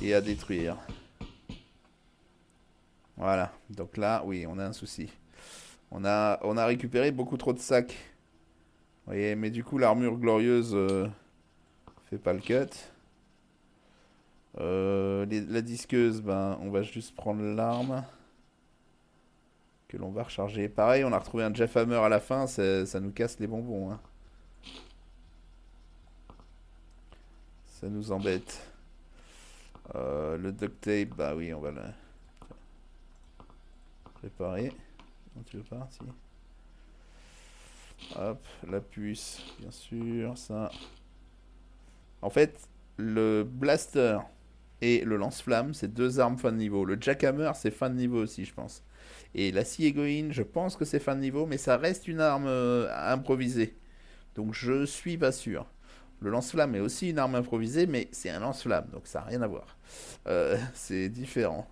Et à détruire. Voilà. Donc là, oui, on a un souci. On a récupéré beaucoup trop de sacs. Vous voyez, mais du coup, l'armure glorieuse fait pas le cut. La disqueuse, ben, on va juste prendre l'arme. Que l'on va recharger. Pareil, on a retrouvé un Jeff Hammer à la fin. Ça nous casse les bonbons, hein. Ça nous embête. Le duct tape, bah oui, on va le réparer. Non, tu veux pas? Si. Hop, la puce, bien sûr, ça. En fait, le blaster et le lance-flamme, c'est deux armes fin de niveau. Le jackhammer, c'est fin de niveau aussi, je pense. Et la scie égoïne, je pense que c'est fin de niveau, mais ça reste une arme improvisée. Donc je suis pas sûr. Le lance-flamme est aussi une arme improvisée, mais c'est un lance-flamme, donc ça n'a rien à voir. C'est différent.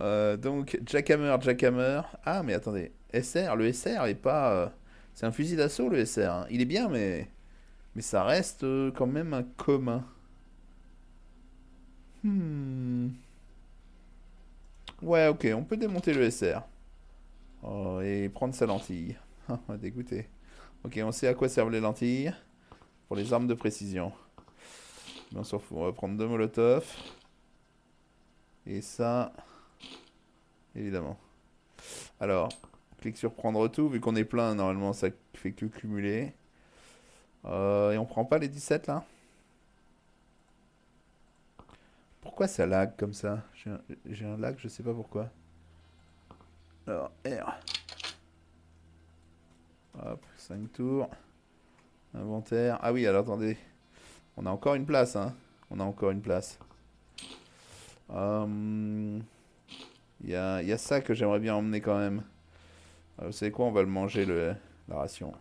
Donc, Jackhammer. Ah, mais attendez, SR, le SR est pas... c'est un fusil d'assaut, le SR. Hein. Il est bien, mais ça reste quand même un commun. Ouais, ok, on peut démonter le SR. Oh, et prendre sa lentille. Dégoûté. Ok, on sait à quoi servent les lentilles. Pour les armes de précision. Mais on s'en fout. On va prendre deux molotovs. Et ça... Évidemment. Alors, clique sur prendre tout. Vu qu'on est plein, normalement, ça fait que cumuler. Et on prend pas les 17, là? Pourquoi ça lag comme ça? J'ai un lag, je sais pas pourquoi. Alors, R. Hop, 5 tours. Inventaire. Ah oui, alors attendez. On a encore une place, hein. On a encore une place. Y a ça que j'aimerais bien emmener quand même. Vous savez quoi? On va le manger, la ration.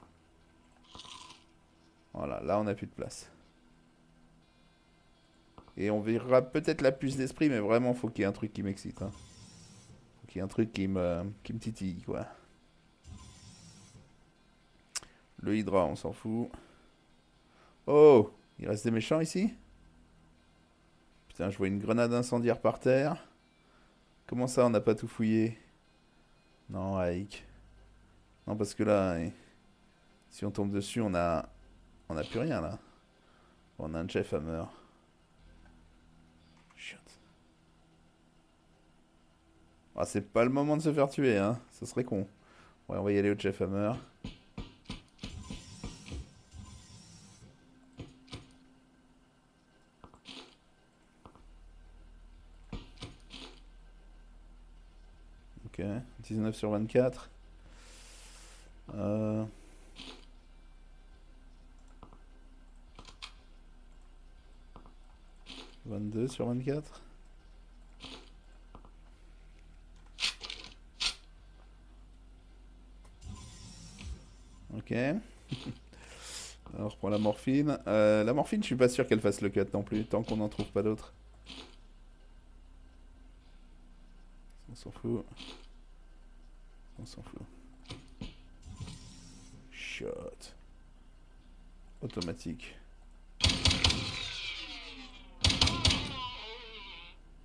Voilà, là on n'a plus de place. Et on verra peut-être la puce d'esprit, mais vraiment faut qu'il y ait un truc qui m'excite. Hein. Faut qu'il y ait un truc qui me titille, quoi. Le Hydra, on s'en fout. Oh, il reste des méchants ici? Putain, je vois une grenade incendiaire par terre. Comment ça, on n'a pas tout fouillé? Non, Ike. Non, parce que là, si on tombe dessus, on a plus rien, là. On a un Jeff Hammer. Shit. Ah, c'est pas le moment de se faire tuer, hein. Ça serait con. Ouais, on va y aller au Jeff Hammer. Ok, 19 sur 24. « 22 sur 24 » Ok. Alors, on reprend la morphine. La morphine, je suis pas sûr qu'elle fasse le cut non plus, tant qu'on n'en trouve pas d'autres. s'en fout. On s'en fout. Shot. Automatique.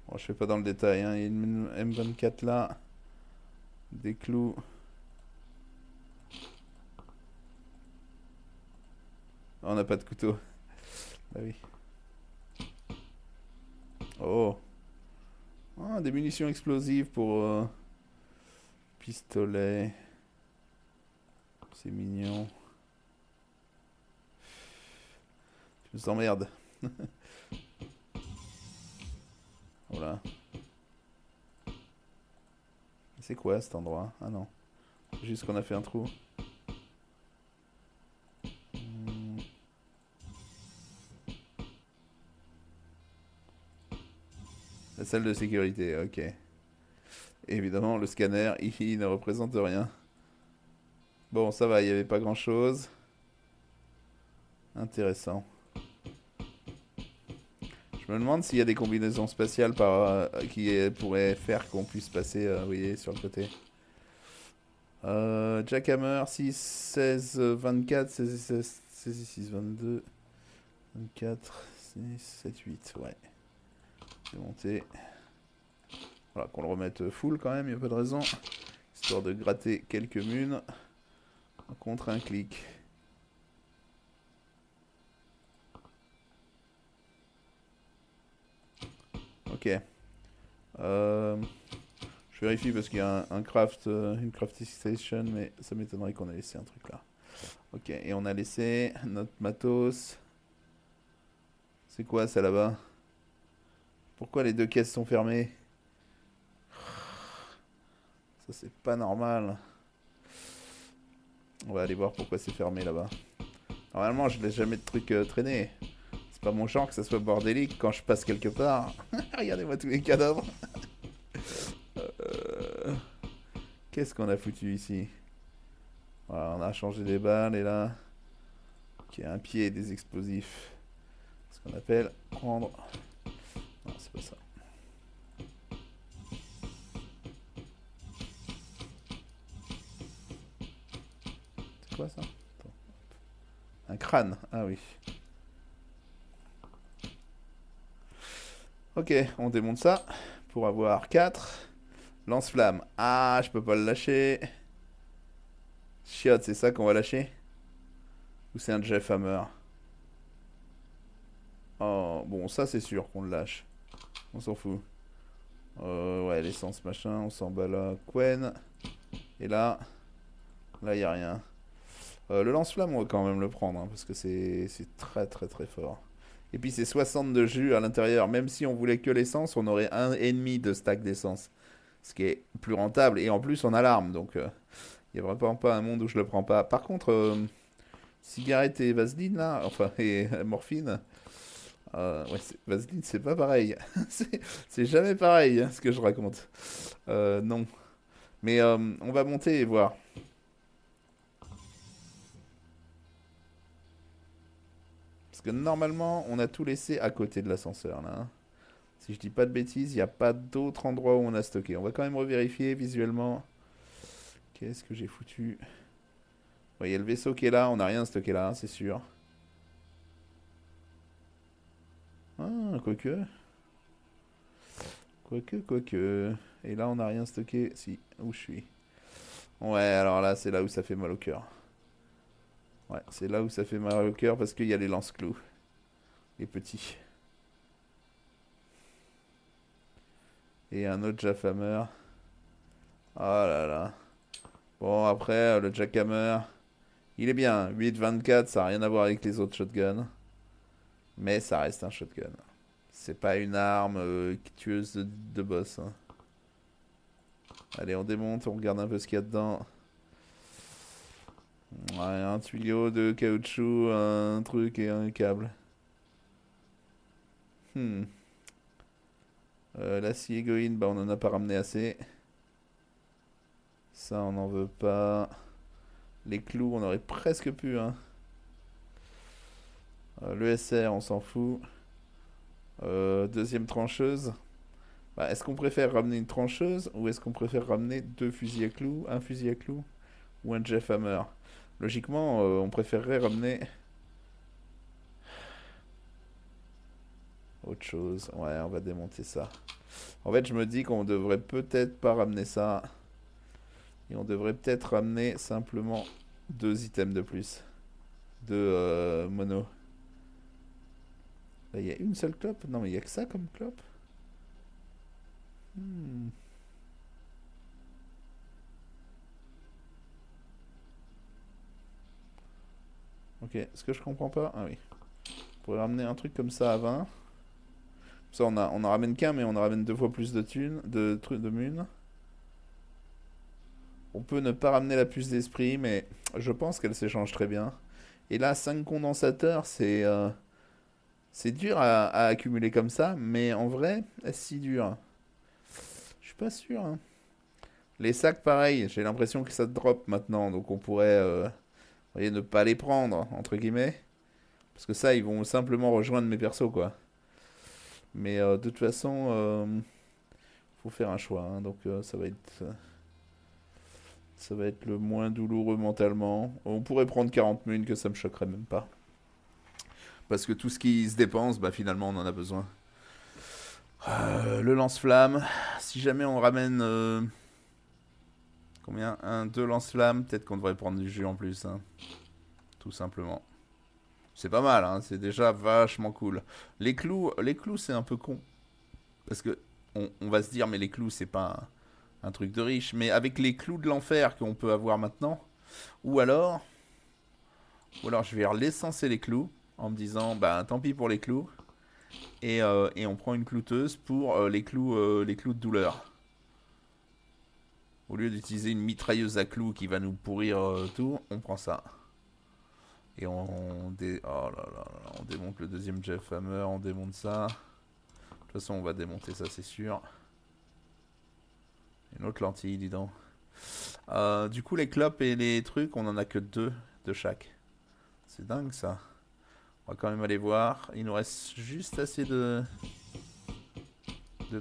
Bon, je fais pas dans le détail, hein. Il y a une M24 là. Des clous. Oh, on n'a pas de couteau. Bah oui. Oh. Ah, des munitions explosives pour pistolet. C'est mignon. Je vous emmerde. Voilà. C'est quoi cet endroit? Ah non. Juste qu'on a fait un trou. La salle de sécurité, ok. Évidemment, le scanner, il ne représente rien. Bon, ça va, il n'y avait pas grand-chose. Intéressant. Je me demande s'il y a des combinaisons spatiales qui pourraient faire qu'on puisse passer, vous voyez, sur le côté. Jackhammer, 6, 16, 24, 16, 16, 6, 22, 24, 6, 7, 8, ouais. Monter. Voilà, qu'on le remette full quand même, il n'y a pas de raison. Histoire de gratter quelques munes. Contre un clic. Ok. Je vérifie parce qu'il y a une crafting station, mais ça m'étonnerait qu'on ait laissé un truc là. Ok, et on a laissé notre matos. C'est quoi ça là-bas? Pourquoi les deux caisses sont fermées? Ça c'est pas normal. On va aller voir pourquoi c'est fermé là-bas. Normalement je laisse jamais de trucs traîner. C'est pas mon genre que ça soit bordélique quand je passe quelque part. Regardez-moi tous les cadavres. Qu'est-ce qu'on a foutu ici? Voilà, on a changé des balles et là... Ok, un pied et des explosifs. Ce qu'on appelle prendre... Non, c'est pas ça. C'est quoi ça? Attends. Un crâne, ah oui. Ok, on démonte ça pour avoir 4. Lance-flamme. Ah, je peux pas le lâcher. Chiotte, c'est ça qu'on va lâcher? Ou c'est un Jeff Hammer? Oh, bon, ça c'est sûr qu'on le lâche. On s'en fout. Ouais, l'essence machin, on s'en bat là. Quen. Et là, là y a rien. Le lance-flamme, on va quand même le prendre hein, parce que c'est très fort. Et puis c'est 60 de jus à l'intérieur. Même si on voulait que l'essence, on aurait 1,5 de stack d'essence. Ce qui est plus rentable. Et en plus, on a l'arme. Donc, il n'y a vraiment pas un monde où je le prends pas. Par contre, cigarette et vaseline là, enfin, et morphine. Ouais, vaseline, c'est pas pareil. C'est jamais pareil hein, ce que je raconte. Non. Mais on va monter et voir. Parce que normalement, on a tout laissé à côté de l'ascenseur là. Hein. Si je dis pas de bêtises, il n'y a pas d'autre endroit où on a stocké. On va quand même revérifier visuellement. Qu'est-ce que j'ai foutu? Vous voyez le vaisseau qui est là, on n'a rien stocké là, hein, c'est sûr. Ah, quoique. Et là, on n'a rien stocké. Si, où je suis. Ouais, alors là, c'est là où ça fait mal au cœur. Ouais, c'est là où ça fait mal au cœur parce qu'il y a les lance-clous. Les petits. Et un autre Jackhammer. Oh là là. Bon, après, le Jackhammer. Il est bien. 8-24, ça n'a rien à voir avec les autres shotguns. Mais ça reste un shotgun. C'est pas une arme tueuse de boss. Hein. Allez, on démonte, on regarde un peu ce qu'il y a dedans. Ouais, un tuyau de caoutchouc, un truc et un câble. L'acier égoïne, bah on en a pas ramené assez. Ça, on n'en veut pas. Les clous, on aurait presque pu, hein. Le SR, on s'en fout. Deuxième trancheuse. Bah, est-ce qu'on préfère ramener une trancheuse ou est-ce qu'on préfère ramener deux fusils à clous, un fusil à clous ou un Jeff Hammer? Logiquement, on préférerait ramener autre chose. Ouais, on va démonter ça. En fait, je me dis qu'on devrait peut-être pas ramener ça. Et on devrait peut-être ramener simplement deux items de plus. De mono. Il y a une seule clope? Non, mais il n'y a que ça comme clope. Ok, est-ce que je comprends pas? Ah oui. On pourrait ramener un truc comme ça à 20. Comme ça, on en ramène qu'un, mais on en ramène deux fois plus de thunes, de munes. On peut ne pas ramener la puce d'esprit, mais je pense qu'elle s'échange très bien. Et là, 5 condensateurs, c'est dur à accumuler comme ça, mais en vrai, c'est si dur. Je suis pas sûr. Hein. Les sacs, pareil, j'ai l'impression que ça drop maintenant, donc on pourrait vous voyez, ne pas les prendre, entre guillemets. Parce que ça, ils vont simplement rejoindre mes persos, quoi. Mais de toute façon, faut faire un choix, hein, donc ça va être... Ça va être le moins douloureux mentalement. On pourrait prendre 40 munes, que ça me choquerait même pas. Parce que tout ce qui se dépense, bah finalement on en a besoin. Le lance-flamme. Si jamais on ramène... combien? Un, deux lance-flammes. Peut-être qu'on devrait prendre du jus en plus. Hein. Tout simplement. C'est pas mal, hein. C'est déjà vachement cool. Les clous c'est un peu con. Parce que on va se dire, mais les clous c'est pas... Un truc de riche, mais avec les clous de l'enfer qu'on peut avoir maintenant, ou alors je vais recenser les clous en me disant bah tant pis pour les clous et on prend une clouteuse pour les clous de douleur au lieu d'utiliser une mitrailleuse à clous qui va nous pourrir tout, on prend ça et on démonte le deuxième Jeff Hammer, on démonte ça. De toute façon on va démonter ça c'est sûr. Une autre lentille, dis donc. Du coup, les clopes et les trucs, on en a que deux de chaque. C'est dingue, ça. On va quand même aller voir. Il nous reste juste assez de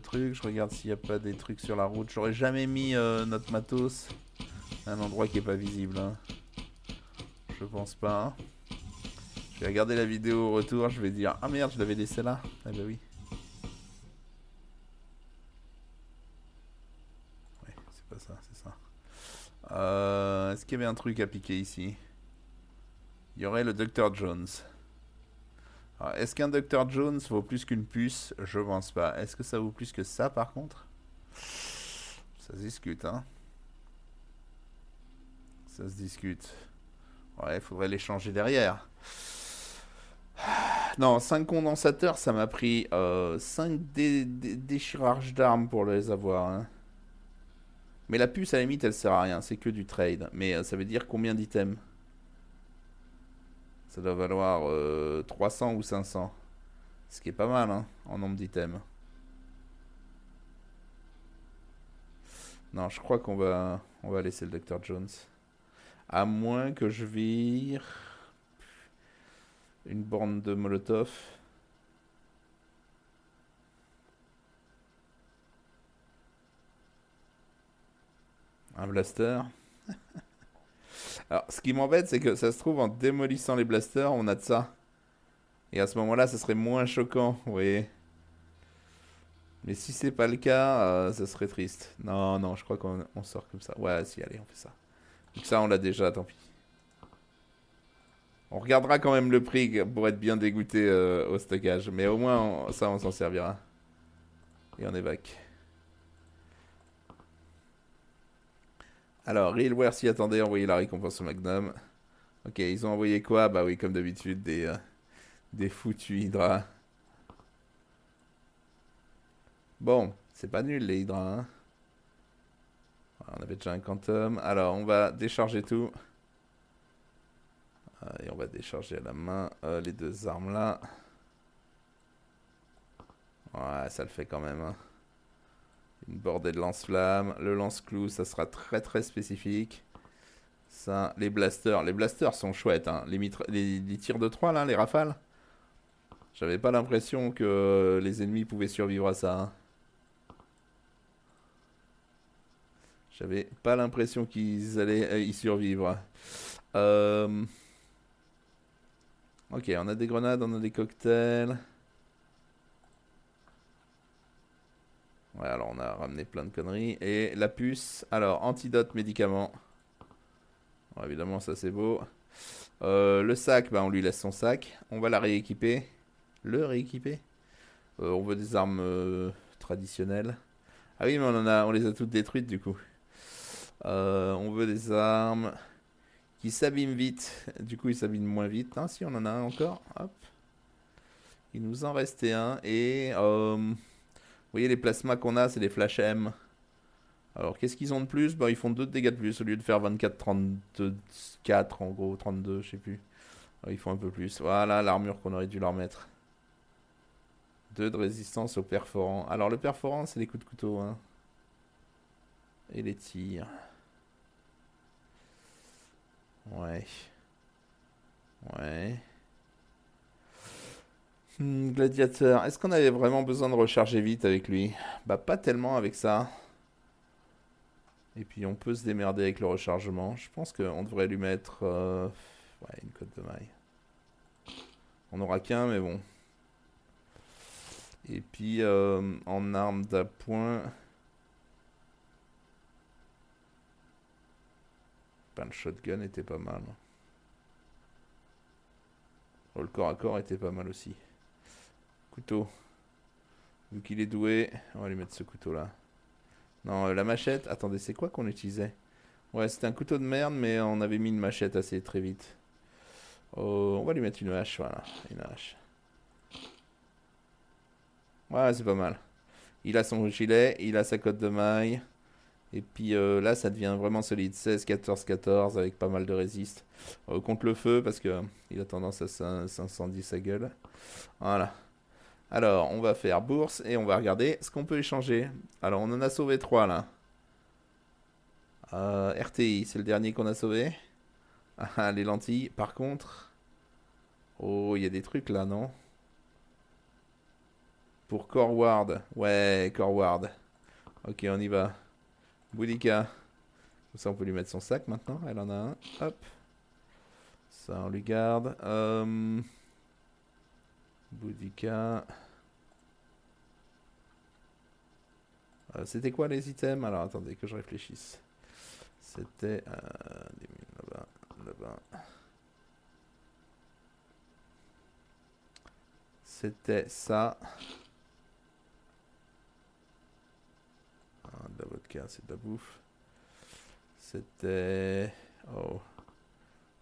trucs. Je regarde s'il n'y a pas des trucs sur la route. J'aurais jamais mis notre matos à un endroit qui n'est pas visible. Hein. Je pense pas. Je vais regarder la vidéo au retour. Je vais dire, ah merde, je l'avais laissé là. Ah bah oui. Ça, c'est ça. Est-ce qu'il y avait un truc à piquer ici? Il y aurait le Dr. Jones. Est-ce qu'un Dr. Jones vaut plus qu'une puce? Je pense pas. Est-ce que ça vaut plus que ça par contre? Ça se discute, hein. Ça se discute. Ouais, il faudrait les changer derrière. Non, 5 condensateurs, ça m'a pris 5 déchirages d'armes pour les avoir, hein. Mais la puce, à la limite, elle sert à rien. C'est que du trade. Mais ça veut dire combien d'items? Ça doit valoir 300 ou 500. Ce qui est pas mal, hein, en nombre d'items. Non, je crois qu'on va... On va laisser le Dr. Jones. À moins que je vire... Une borne de Molotov. Un blaster. Alors, ce qui m'embête, c'est que ça se trouve, en démolissant les blasters, on a de ça. Et à ce moment-là, ça serait moins choquant, vous voyez. Mais si c'est pas le cas, ça serait triste. Non, non, je crois qu'on sort comme ça. Ouais, si, allez, on fait ça. Donc ça, on l'a déjà, tant pis. On regardera quand même le prix pour être bien dégoûté au stockage. Mais au moins, on s'en servira. Et on évacue. Alors, RealWare s'y attendait, envoyer la récompense au Magnum. Ok, ils ont envoyé quoi? Bah oui, comme d'habitude, des foutus hydras. Bon, c'est pas nul les hydras. Hein. On avait déjà un quantum. Alors, on va décharger tout. Et on va décharger à la main les deux armes là. Ouais, ça le fait quand même. Hein. Une bordée de lance-flammes, le lance-clou, ça sera très très spécifique. Ça, les blasters sont chouettes, hein. les tirs de 3 là, les rafales. J'avais pas l'impression que les ennemis pouvaient survivre à ça. Hein. J'avais pas l'impression qu'ils allaient y survivre. Ok, on a des grenades, on a des cocktails. Ouais, alors on a ramené plein de conneries. Et la puce, alors antidote, médicament. Alors, évidemment, ça c'est beau. Le sac, bah, on lui laisse son sac. On va la rééquiper. Le rééquiper. On veut des armes traditionnelles. Ah oui, mais on les a toutes détruites du coup. On veut des armes qui s'abîment vite. Du coup, ils s'abîment moins vite. Hein, si, on en a un encore. Hop. Il nous en restait un. Et vous voyez, les plasmas qu'on a, c'est des flash M. Alors, qu'est-ce qu'ils ont de plus? Bah, ils font 2 de dégâts de plus au lieu de faire 24, 34, en gros, 32, je sais plus. Alors, ils font un peu plus. Voilà l'armure qu'on aurait dû leur mettre. 2 de résistance au perforant. Alors, le perforant, c'est les coups de couteau. Hein. Et les tirs. Ouais. Ouais. Gladiateur. Est-ce qu'on avait vraiment besoin de recharger vite avec lui? Bah, pas tellement avec ça. Et puis on peut se démerder avec le rechargement. Je pense qu'on devrait lui mettre ouais, une cote de maille. On n'aura qu'un, mais bon. Et puis en arme d'appoint. Punch shotgun était pas mal. Oh, le corps à corps était pas mal aussi. Couteau. Vu qu'il est doué, on va lui mettre ce couteau là. Non, la machette. Attendez, c'est quoi qu'on utilisait? Ouais, c'était un couteau de merde, mais on avait mis une machette assez très vite. On va lui mettre une hache, voilà. Une hache. Ouais, c'est pas mal. Il a son gilet, il a sa cotte de maille. Et puis là, ça devient vraiment solide. 16, 14, 14, avec pas mal de résiste. Contre le feu, parce qu'il a tendance à s'incendier sa gueule. Voilà. Alors, on va faire bourse et on va regarder ce qu'on peut échanger. Alors, on en a sauvé 3 là. RTI, c'est le dernier qu'on a sauvé. Ah, les lentilles, par contre. Oh, il y a des trucs là, non? Pour Coreward. Ouais, Coreward. Ok, on y va. Boudica. Comme ça, on peut lui mettre son sac maintenant. Elle en a un. Hop. Ça, on lui garde. Boudica. C'était quoi les items? Alors attendez que je réfléchisse. C'était des mines là-bas, C'était ça. Ah, de la vodka, c'est de la bouffe. C'était... Oh.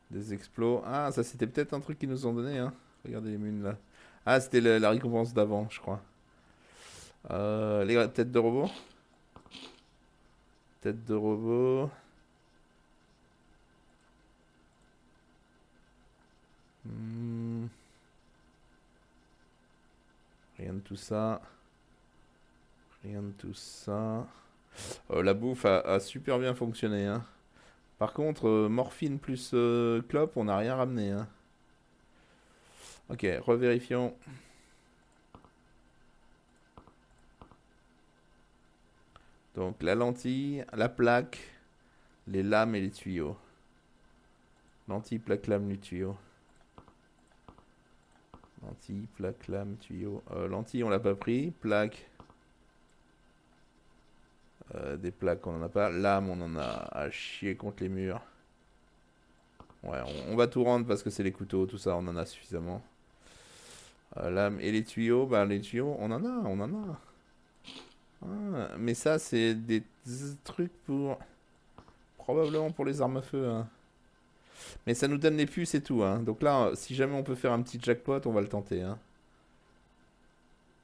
Des explos. Ah, ça c'était peut-être un truc qu'ils nous ont donné, hein. Regardez les mines là. Ah, c'était la récompense d'avant, je crois. Les têtes de robot. Têtes de robot. Rien de tout ça. Rien de tout ça. La bouffe a super bien fonctionné. Hein. Par contre, morphine plus clope, on n'a rien ramené. Hein. Ok, revérifions. Donc la lentille, la plaque, les lames et les tuyaux. Lentille, plaque, lame, les tuyaux. Lentille, plaque, lame, tuyaux. Lentille, on l'a pas pris. Plaque. Des plaques, on en a pas. Lame, on en a à chier contre les murs. Ouais, on va tout rendre parce que c'est les couteaux, tout ça, on en a suffisamment. Lame et les tuyaux, bah les tuyaux, on en a, Ah, mais ça, c'est des trucs pour... Probablement pour les armes à feu. Hein. Mais ça nous donne les puces et tout. Hein. Donc là, si jamais on peut faire un petit jackpot, on va le tenter. Hein.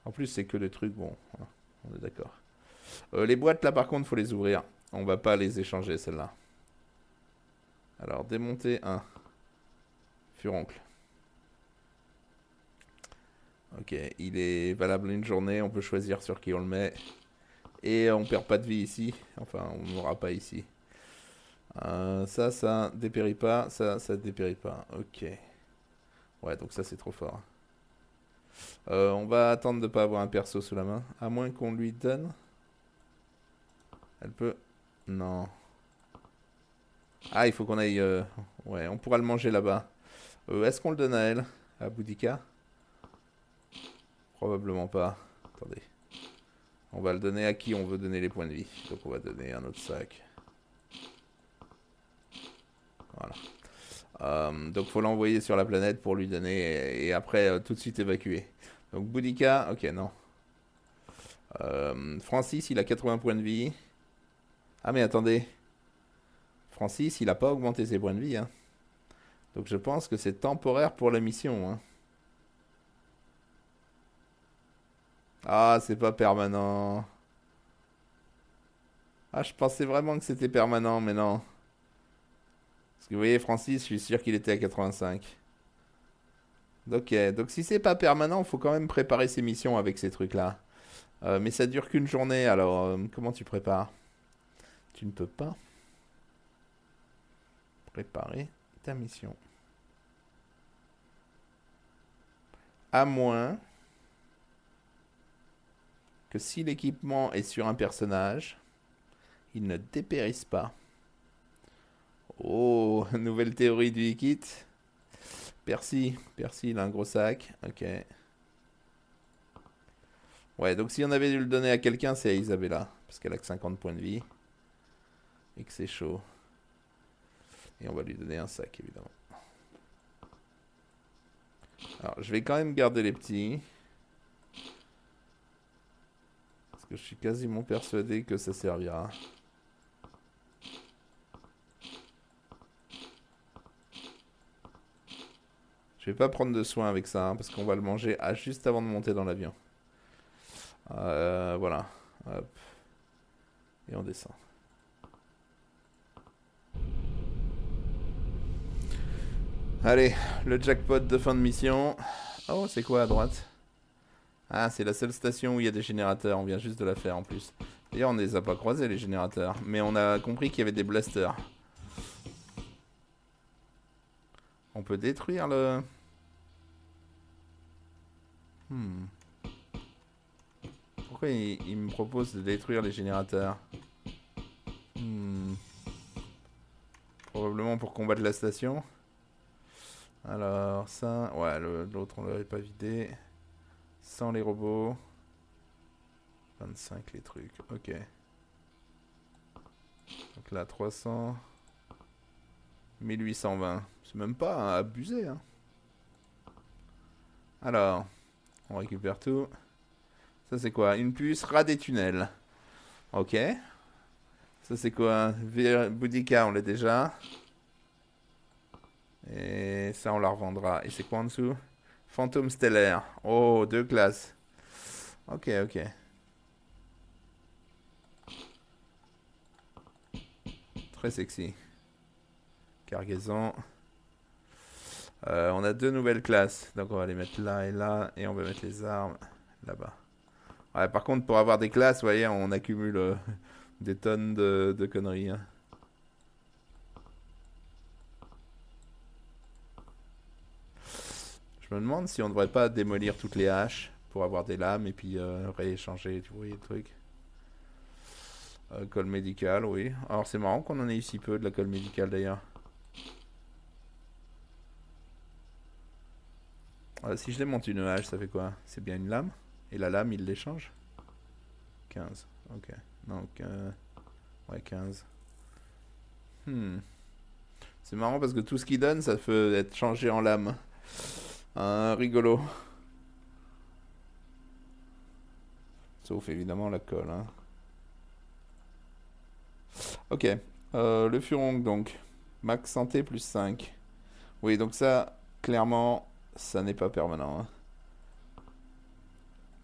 En plus, c'est que des trucs, bon, on est d'accord. Les boîtes, là, par contre, faut les ouvrir. On va pas les échanger, celles-là. Alors, démonter un furoncle. Ok, il est valable une journée, on peut choisir sur qui on le met. Et on perd pas de vie ici. Enfin, on n'aura pas ici. Ça, ça dépérit pas. Ça, ça dépérit pas. Ok. Ouais, donc ça, c'est trop fort. On va attendre de ne pas avoir un perso sous la main. À moins qu'on lui donne. Elle peut... Non. Ah, il faut qu'on aille... Ouais, on pourra le manger là-bas. Est-ce qu'on le donne à elle? À Boudica? Probablement pas. Attendez. On va le donner à qui on veut donner les points de vie. Donc on va donner un autre sac. Voilà. Donc faut l'envoyer sur la planète pour lui donner et après tout de suite évacuer. Donc Boudica, ok non. Francis il a 80 points de vie. Ah mais attendez. Francis il a pas augmenté ses points de vie. Hein. Donc je pense que c'est temporaire pour la mission. Hein. Ah c'est pas permanent. Ah je pensais vraiment que c'était permanent mais non. Parce que vous voyez Francis, je suis sûr qu'il était à 85. Ok, donc si c'est pas permanent, il faut quand même préparer ses missions avec ces trucs-là. Mais ça dure qu'une journée, alors comment tu prépares? Tu ne peux pas préparer ta mission. À moins que si l'équipement est sur un personnage, il ne dépérisse pas. Oh, nouvelle théorie du Ikeett. Percy, il a un gros sac. Ok. Ouais, donc si on avait dû le donner à quelqu'un, c'est à Isabella. Parce qu'elle a que 50 points de vie. Et que c'est chaud. Et on va lui donner un sac, évidemment. Alors, je vais quand même garder les petits. Parce que je suis quasiment persuadé que ça servira. Je vais pas prendre de soin avec ça, hein, parce qu'on va le manger juste avant de monter dans l'avion. Voilà. Hop. Et on descend. Allez, le jackpot de fin de mission. Oh, c'est quoi à droite? Ah, c'est la seule station où il y a des générateurs. On vient juste de la faire en plus. D'ailleurs, on ne les a pas croisés, les générateurs. Mais on a compris qu'il y avait des blasters. On peut détruire le... Pourquoi il me propose de détruire les générateurs? Probablement pour combattre la station. Alors ça... Ouais, l'autre on l'avait pas vidé. Sans les robots. 25 les trucs, ok. Donc là 300... 1820. C'est même pas abusé. Hein. Alors, on récupère tout. Ça c'est quoi? Une puce, rat des tunnels. Ok. Ça c'est quoi? Boudica, on l'a déjà. Et ça on la revendra. Et c'est quoi en dessous? Fantôme stellaire. Oh, 2 classes. Ok, ok. Très sexy. Cargaison. On a 2 nouvelles classes. Donc on va les mettre là. Et on va mettre les armes là-bas. Ouais, par contre, pour avoir des classes, vous voyez, on accumule des tonnes de conneries. Hein. Je me demande si on ne devrait pas démolir toutes les haches pour avoir des lames et puis rééchanger, tu vois, le truc. Colle médicale, oui. Alors c'est marrant qu'on en ait eu si peu de la colle médicale d'ailleurs. Si je démonte une hache, ça fait quoi? C'est bien une lame? Et la lame, il l'échange? 15, ok. Donc, ouais, 15. C'est marrant parce que tout ce qu'il donne, ça peut être changé en lame. Rigolo. Sauf évidemment la colle. Hein. Ok. Le furon, donc. Max santé plus 5. Oui, donc ça, clairement... Ça n'est pas permanent. Hein.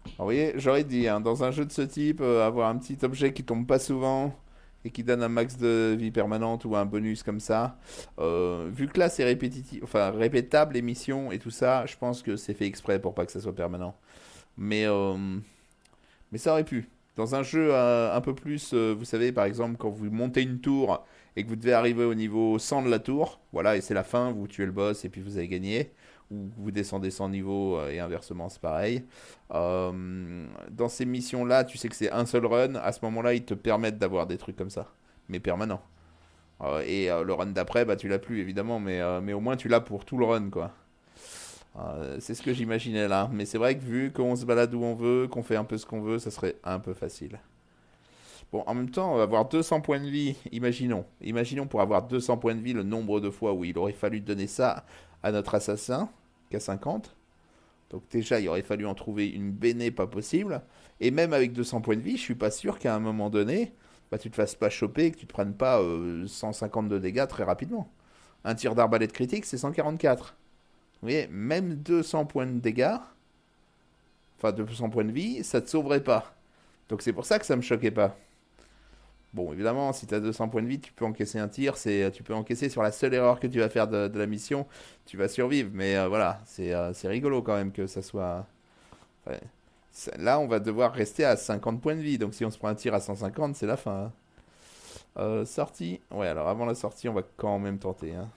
Alors, vous voyez, j'aurais dit, hein, dans un jeu de ce type, avoir un petit objet qui tombe pas souvent et qui donne un max de vie permanente ou un bonus comme ça, vu que là c'est répétitif, enfin répétable les missions et tout ça, je pense que c'est fait exprès pour pas que ça soit permanent. Mais ça aurait pu. Dans un jeu un peu plus, vous savez, par exemple, quand vous montez une tour et que vous devez arriver au niveau 100 de la tour, voilà, et c'est la fin, vous tuez le boss et puis vous avez gagné. Ou vous descendez 100 niveaux et inversement, c'est pareil. Dans ces missions-là, tu sais que c'est un seul run. À ce moment-là, ils te permettent d'avoir des trucs comme ça. mais permanent. Et le run d'après, bah, tu l'as plus évidemment, mais au moins tu l'as pour tout le run, quoi. C'est ce que j'imaginais là, mais c'est vrai que vu qu'on se balade où on veut, qu'on fait un peu ce qu'on veut, ça serait un peu facile. Bon, en même temps, avoir 200 points de vie, imaginons pour avoir 200 points de vie le nombre de fois où il aurait fallu donner ça à notre assassin, qu'à 50. Donc déjà, il aurait fallu en trouver une bénée pas possible. Et même avec 200 points de vie, je suis pas sûr qu'à un moment donné, bah, tu te fasses pas choper et que tu te prennes pas 150 de dégâts très rapidement. Un tir d'arbalète critique, c'est 144. Vous voyez, même 200 points de dégâts, enfin 200 points de vie, ça te sauverait pas. Donc c'est pour ça que ça me choquait pas. Bon, évidemment, si tu as 200 points de vie, tu peux encaisser un tir, tu peux encaisser sur la seule erreur que tu vas faire de la mission, tu vas survivre. Mais voilà, c'est rigolo quand même que ça soit... Ouais. Là, on va devoir rester à 50 points de vie, donc si on se prend un tir à 150, c'est la fin. Hein. Sortie. Ouais, alors avant la sortie, on va quand même tenter. Hein.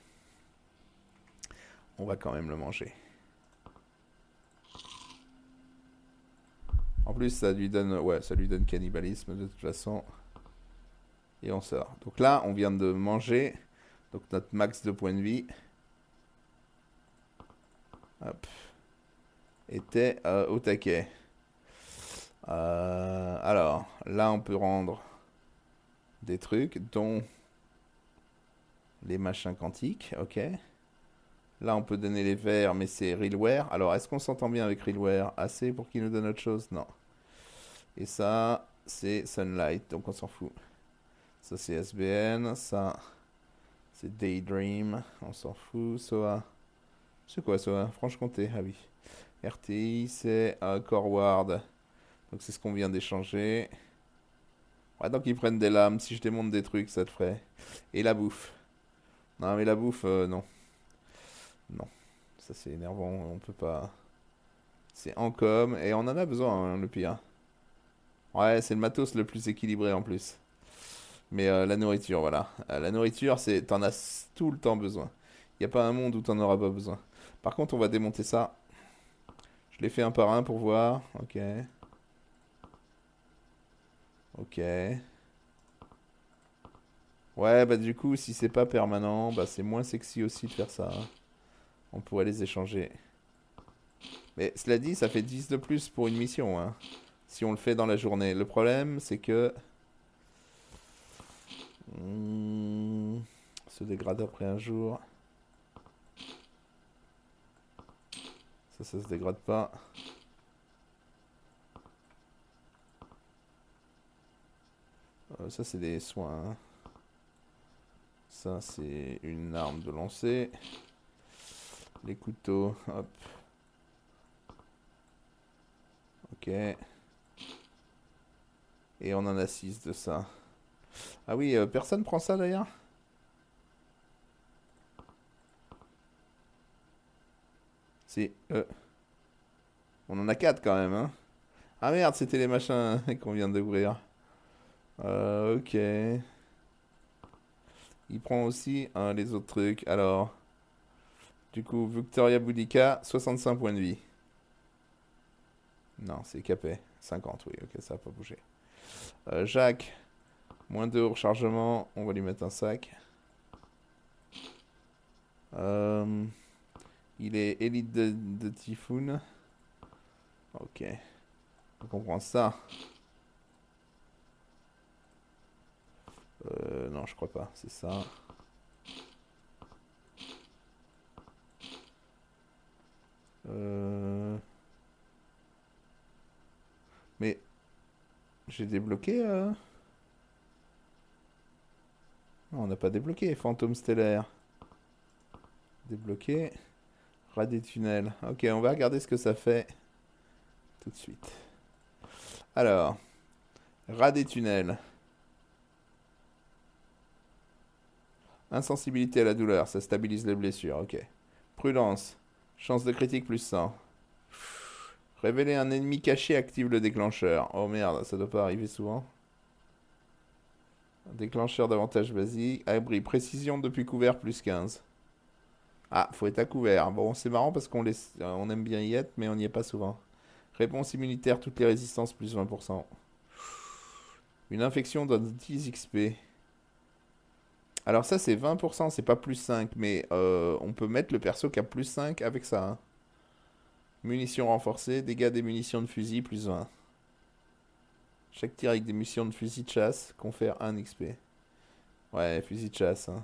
On va quand même le manger. En plus, ça lui donne, ouais, ça lui donne cannibalisme de toute façon... Et on sort. Donc là, on vient de manger. Donc notre max de points de vie. Hop. Était au taquet. Alors, là, on peut rendre des trucs, dont les machins quantiques. Ok. Là, on peut donner les verres, mais c'est RealWare. Alors, est-ce qu'on s'entend bien avec RealWare? Assez pour qu'il nous donne autre chose? Non. Et ça, c'est Sunlight. Donc on s'en fout. Ça c'est SBN, ça c'est Daydream, on s'en fout. SOA, c'est quoi SOA? Franche-Comté, ah oui. RTI, c'est Coreward, donc c'est ce qu'on vient d'échanger. Ouais, donc ils prennent des lames, si je démonte des trucs ça te ferait. Et la bouffe. Non mais la bouffe, non. Non, ça c'est énervant, on peut pas. C'est Encom, et on en a besoin hein, le pire. Ouais, c'est le matos le plus équilibré en plus. Mais la nourriture, voilà. La nourriture, c'est t'en as tout le temps besoin. Il n'y a pas un monde où t'en auras pas besoin. Par contre, on va démonter ça. Je l'ai fait un par un pour voir. Ok. Ok. Ouais, bah du coup, si c'est pas permanent, bah c'est moins sexy aussi de faire ça. Hein. On pourrait les échanger. Mais cela dit, ça fait 10 de plus pour une mission. Hein, si on le fait dans la journée. Le problème, c'est que... se dégrade après un jour. Ça se dégrade pas. Ça c'est des soins. Hein. Ça c'est une arme de lancer. Les couteaux, hop. Ok. Et on en a 6 de ça. Ah oui, personne prend ça d'ailleurs. Si, on en a 4 quand même. Hein. Ah merde, c'était les machins qu'on vient d'ouvrir. Ok. Il prend aussi les autres trucs. Alors, du coup, Victoria Boudica, 65 points de vie. Non, c'est capé. 50, oui, ok, ça n'a pas bougé. Jacques. Moins 2 au rechargement, on va lui mettre un sac. Il est élite de Typhoon. Ok. Donc on prend ça. Non, je crois pas, c'est ça. Mais j'ai débloqué... Non, on n'a pas débloqué. Fantôme stellaire. Débloqué. Rat des tunnels. Ok, on va regarder ce que ça fait tout de suite. Alors, rat des tunnels. Insensibilité à la douleur. Ça stabilise les blessures. Ok. Prudence. Chance de critique plus 100. Pff, révéler un ennemi caché active le déclencheur. Oh merde, ça doit pas arriver souvent. Déclencheur d'avantage basique. Abri. Précision depuis couvert plus 15. Ah, faut être à couvert. Bon, c'est marrant parce qu'on on aime bien y être, mais on n'y est pas souvent. Réponse immunitaire, toutes les résistances plus 20%. Une infection donne 10 XP. Alors ça c'est 20%, c'est pas plus 5, mais on peut mettre le perso qui a plus 5 avec ça. Hein. Munitions renforcées, dégâts des munitions de fusil, plus 20. Chaque tir avec des munitions de fusil de chasse confère 1 XP. Ouais, fusil de chasse. Hein.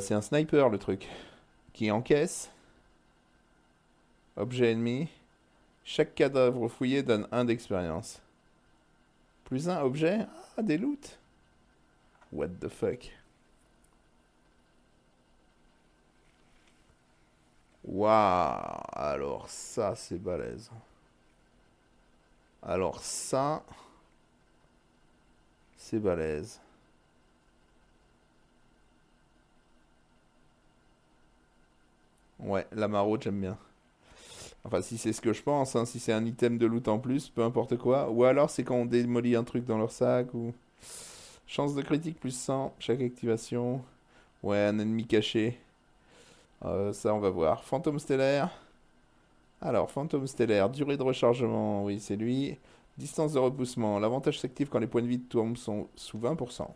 C'est un sniper le truc. Qui encaisse. Objet ennemi. Chaque cadavre fouillé donne 1 d'expérience. Plus 1 objet. Ah, des loots. What the fuck. Waouh. Alors ça, c'est balèze. Alors ça... C'est balèze. Ouais, la maraude, j'aime bien. Enfin, si c'est ce que je pense, hein, si c'est un item de loot en plus, peu importe quoi. Ou alors, c'est quand on démolit un truc dans leur sac, ou... Chance de critique, plus 100, chaque activation. Ouais, un ennemi caché. Ça, on va voir. Fantôme stellaire. Alors, fantôme stellaire, durée de rechargement, oui, c'est lui. Distance de repoussement. L'avantage s'active quand les points de vie tombent sont sous 20%.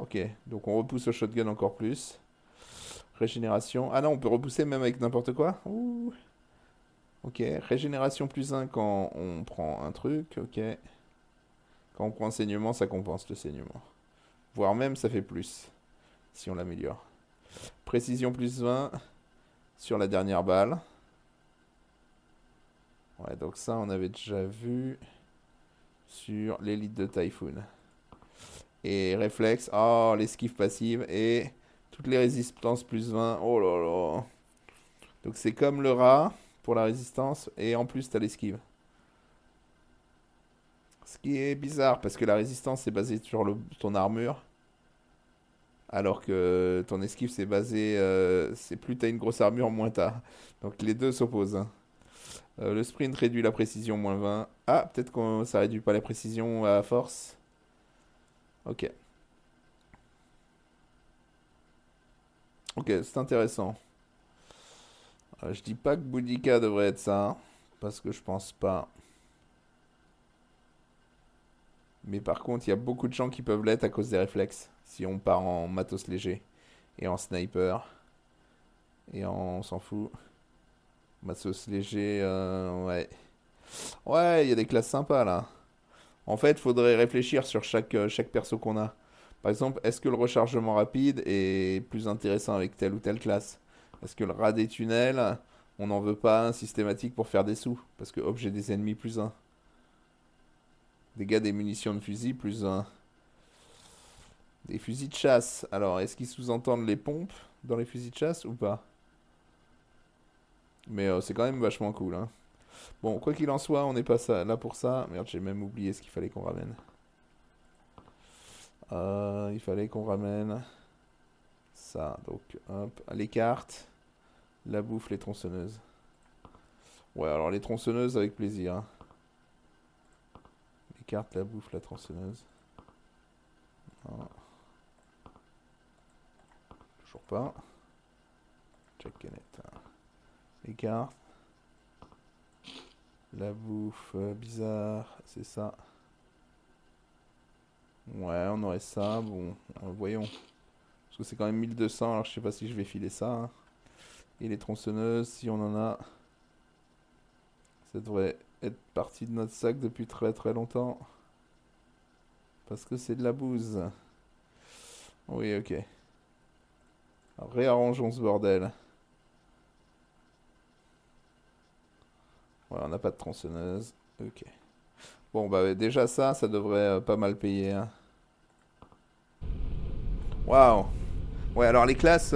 Ok, donc on repousse au shotgun encore plus. Régénération. Ah non, on peut repousser même avec n'importe quoi. Ouh. Ok, régénération plus 1 quand on prend un truc. Ok. Quand on prend un saignement, ça compense le saignement. Voire même, ça fait plus. Si on l'améliore. Précision plus 20 sur la dernière balle. Ouais, donc ça, on avait déjà vu sur l'élite de Typhoon. Et réflexe, oh, l'esquive passive et toutes les résistances plus 20. Oh là là. Donc c'est comme le rat pour la résistance et en plus, t'as l'esquive. Ce qui est bizarre parce que la résistance, c'est basé sur ton armure. Alors que ton esquive, c'est basé... c'est plus t'as une grosse armure, moins t'as. Donc les deux s'opposent. Le sprint réduit la précision, moins 20. Ah, peut-être que ça réduit pas la précision à force. Ok. Ok, c'est intéressant. Je dis pas que Boudica devrait être ça, hein, parce que je pense pas. Mais par contre, il y a beaucoup de gens qui peuvent l'être à cause des réflexes. Si on part en matos léger, et en sniper, et en... on s'en fout... Matos léger, ouais. Ouais, il y a des classes sympas, là. En fait, faudrait réfléchir sur chaque perso qu'on a. Par exemple, est-ce que le rechargement rapide est plus intéressant avec telle ou telle classe? Est-ce que le rat des tunnels, on n'en veut pas un systématique pour faire des sous? Parce que objet des ennemis, plus 1. Dégâts des munitions de fusil, plus 1. Des fusils de chasse. Alors, est-ce qu'ils sous-entendent les pompes dans les fusils de chasse ou pas? Mais c'est quand même vachement cool. Hein. Bon, quoi qu'il en soit, on n'est pas là pour ça. Merde, j'ai même oublié ce qu'il fallait qu'on ramène. Il fallait qu'on ramène ça. Donc, hop, les cartes, la bouffe, les tronçonneuses. Ouais, alors les tronçonneuses avec plaisir. Hein. Les cartes, la bouffe, la tronçonneuse. Non. Toujours pas. Check canette. Les cartes, la bouffe bizarre, c'est ça. Ouais, on aurait ça, bon, voyons. Parce que c'est quand même 1200, alors je sais pas si je vais filer ça. Hein. Et les tronçonneuses, si on en a, ça devrait être partie de notre sac depuis très très longtemps. Parce que c'est de la bouse. Oui, ok. Alors, réarrangeons ce bordel. Ouais, on n'a pas de tronçonneuse. Ok. Bon, bah déjà ça, ça devrait pas mal payer. Hein. Waouh. Ouais, alors les classes...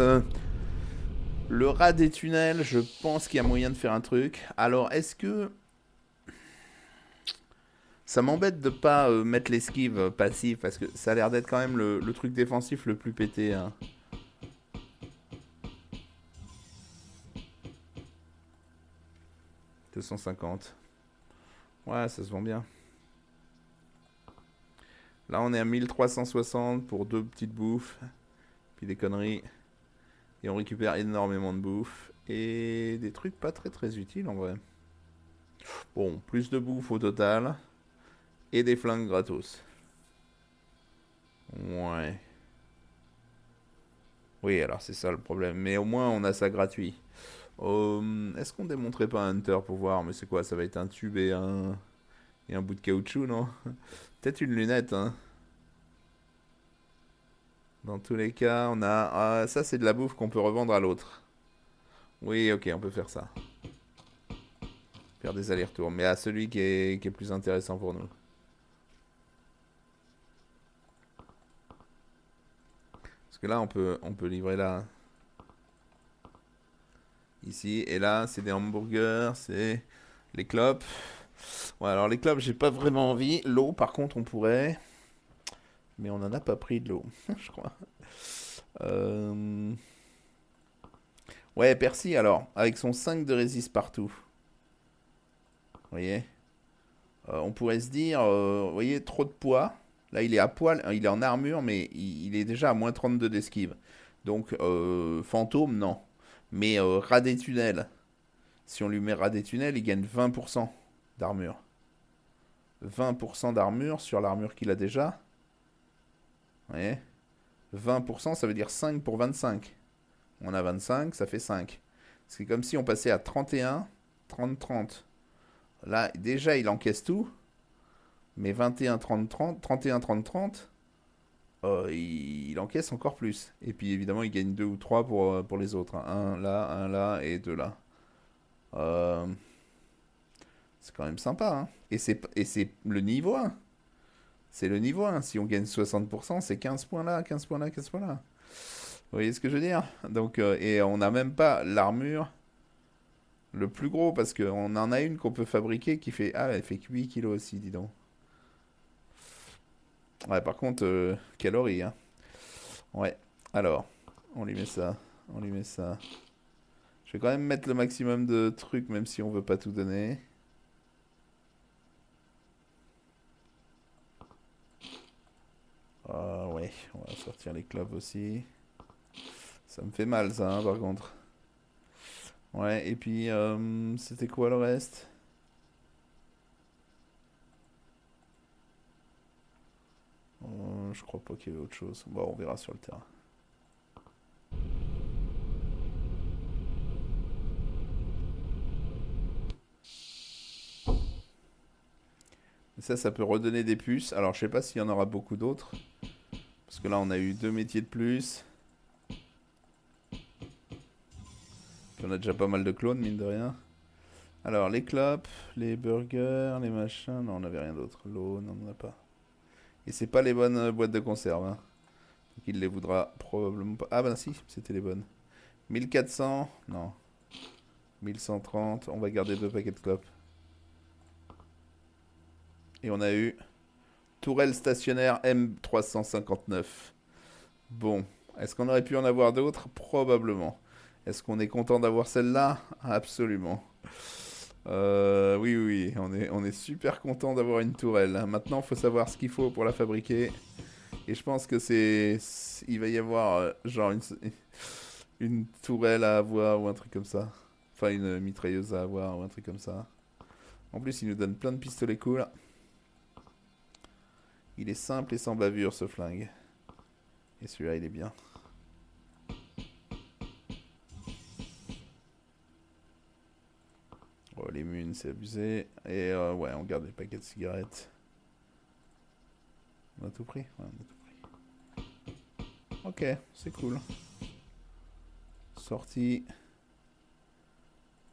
le rat des tunnels, je pense qu'il y a moyen de faire un truc. Alors, est-ce que... Ça m'embête de pas mettre l'esquive passive, parce que ça a l'air d'être quand même le truc défensif le plus pété. Hein. $250. Ouais, ça se vend bien. Là, on est à 1360 pour deux petites bouffes. Puis des conneries. Et on récupère énormément de bouffe. Et des trucs pas très très utiles en vrai. Bon, plus de bouffe au total. Et des flingues gratos. Ouais. Oui, alors c'est ça le problème. Mais au moins, on a ça gratuit. Est-ce qu'on démontrait pas un Hunter pour voir? Mais c'est quoi? Ça va être un tube et un bout de caoutchouc, non? Peut-être une lunette, hein. Dans tous les cas, on a... ça, c'est de la bouffe qu'on peut revendre à l'autre. Oui, ok, on peut faire ça. Faire des allers-retours. Mais à celui qui est plus intéressant pour nous. Parce que là, on peut livrer là. Ici, et là, c'est des hamburgers, c'est les clopes. Ouais, alors les clopes, j'ai pas vraiment envie. L'eau, par contre, on pourrait... Mais on n'en a pas pris de l'eau, je crois. Ouais, Percy, alors, avec son 5 de résist partout. Vous voyez, on pourrait se dire, vous voyez, trop de poids. Là, il est à poil, il est en armure, mais il est déjà à moins 32 d'esquive. Donc, fantôme, non. Mais rat des tunnels. Si on lui met rat des tunnels, il gagne 20% d'armure. 20% d'armure sur l'armure qu'il a déjà. Vous voyez, 20%, ça veut dire 5 pour 25. On a 25, ça fait 5. C'est comme si on passait à 31, 30, 30. Là, déjà, il encaisse tout. Mais 21, 30, 30, 31, 30, 30, il encaisse encore plus. Et puis, évidemment, il gagne 2 ou 3 pour les autres. 1 là et 2 là. C'est quand même sympa, hein. Et c'est le niveau 1. C'est le niveau 1. Si on gagne 60%, c'est 15 points là, 15 points là, 15 points là. Vous voyez ce que je veux dire? Donc, et on n'a même pas l'armure le plus gros, parce qu'on en a une qu'on peut fabriquer qui fait... Ah, elle fait 8 kilos aussi, dis donc. Ouais, par contre, calories, hein. Ouais, alors, on lui met ça, on lui met ça. Je vais quand même mettre le maximum de trucs, même si on veut pas tout donner. Ah ouais, on va sortir les clubs aussi. Ça me fait mal ça, hein, par contre. Ouais, et puis c'était quoi le reste? Je crois pas qu'il y avait autre chose. Bon, on verra sur le terrain. Ça peut redonner des puces. Alors, je sais pas s'il y en aura beaucoup d'autres. Parce que là, on a eu 2 métiers de plus. Puis on a déjà pas mal de clones, mine de rien. Alors, les clopes, les burgers, les machins. Non, on n'avait rien d'autre. L'eau, non, on n'en a pas. Et c'est pas les bonnes boîtes de conserve. Hein. Donc, il les voudra probablement pas. Ah, ben si, c'était les bonnes. 1400. Non. 1130. On va garder 2 paquets de clopes. Et on a eu tourelle stationnaire M359. Bon, est-ce qu'on aurait pu en avoir d'autres? Probablement. Est-ce qu'on est content d'avoir celle-là? Absolument. Oui, oui, on est super content d'avoir une tourelle. Maintenant, il faut savoir ce qu'il faut pour la fabriquer. Et je pense que c'est... Il va y avoir genre une tourelle à avoir ou un truc comme ça. Enfin, une mitrailleuse à avoir ou un truc comme ça. En plus, il nous donne plein de pistolets cool. Il est simple et sans bavure ce flingue. Et celui-là il est bien. Oh les munes c'est abusé. Et ouais on garde les paquets de cigarettes. On a tout pris? Ouais on a tout pris. Ok c'est cool. Sortie.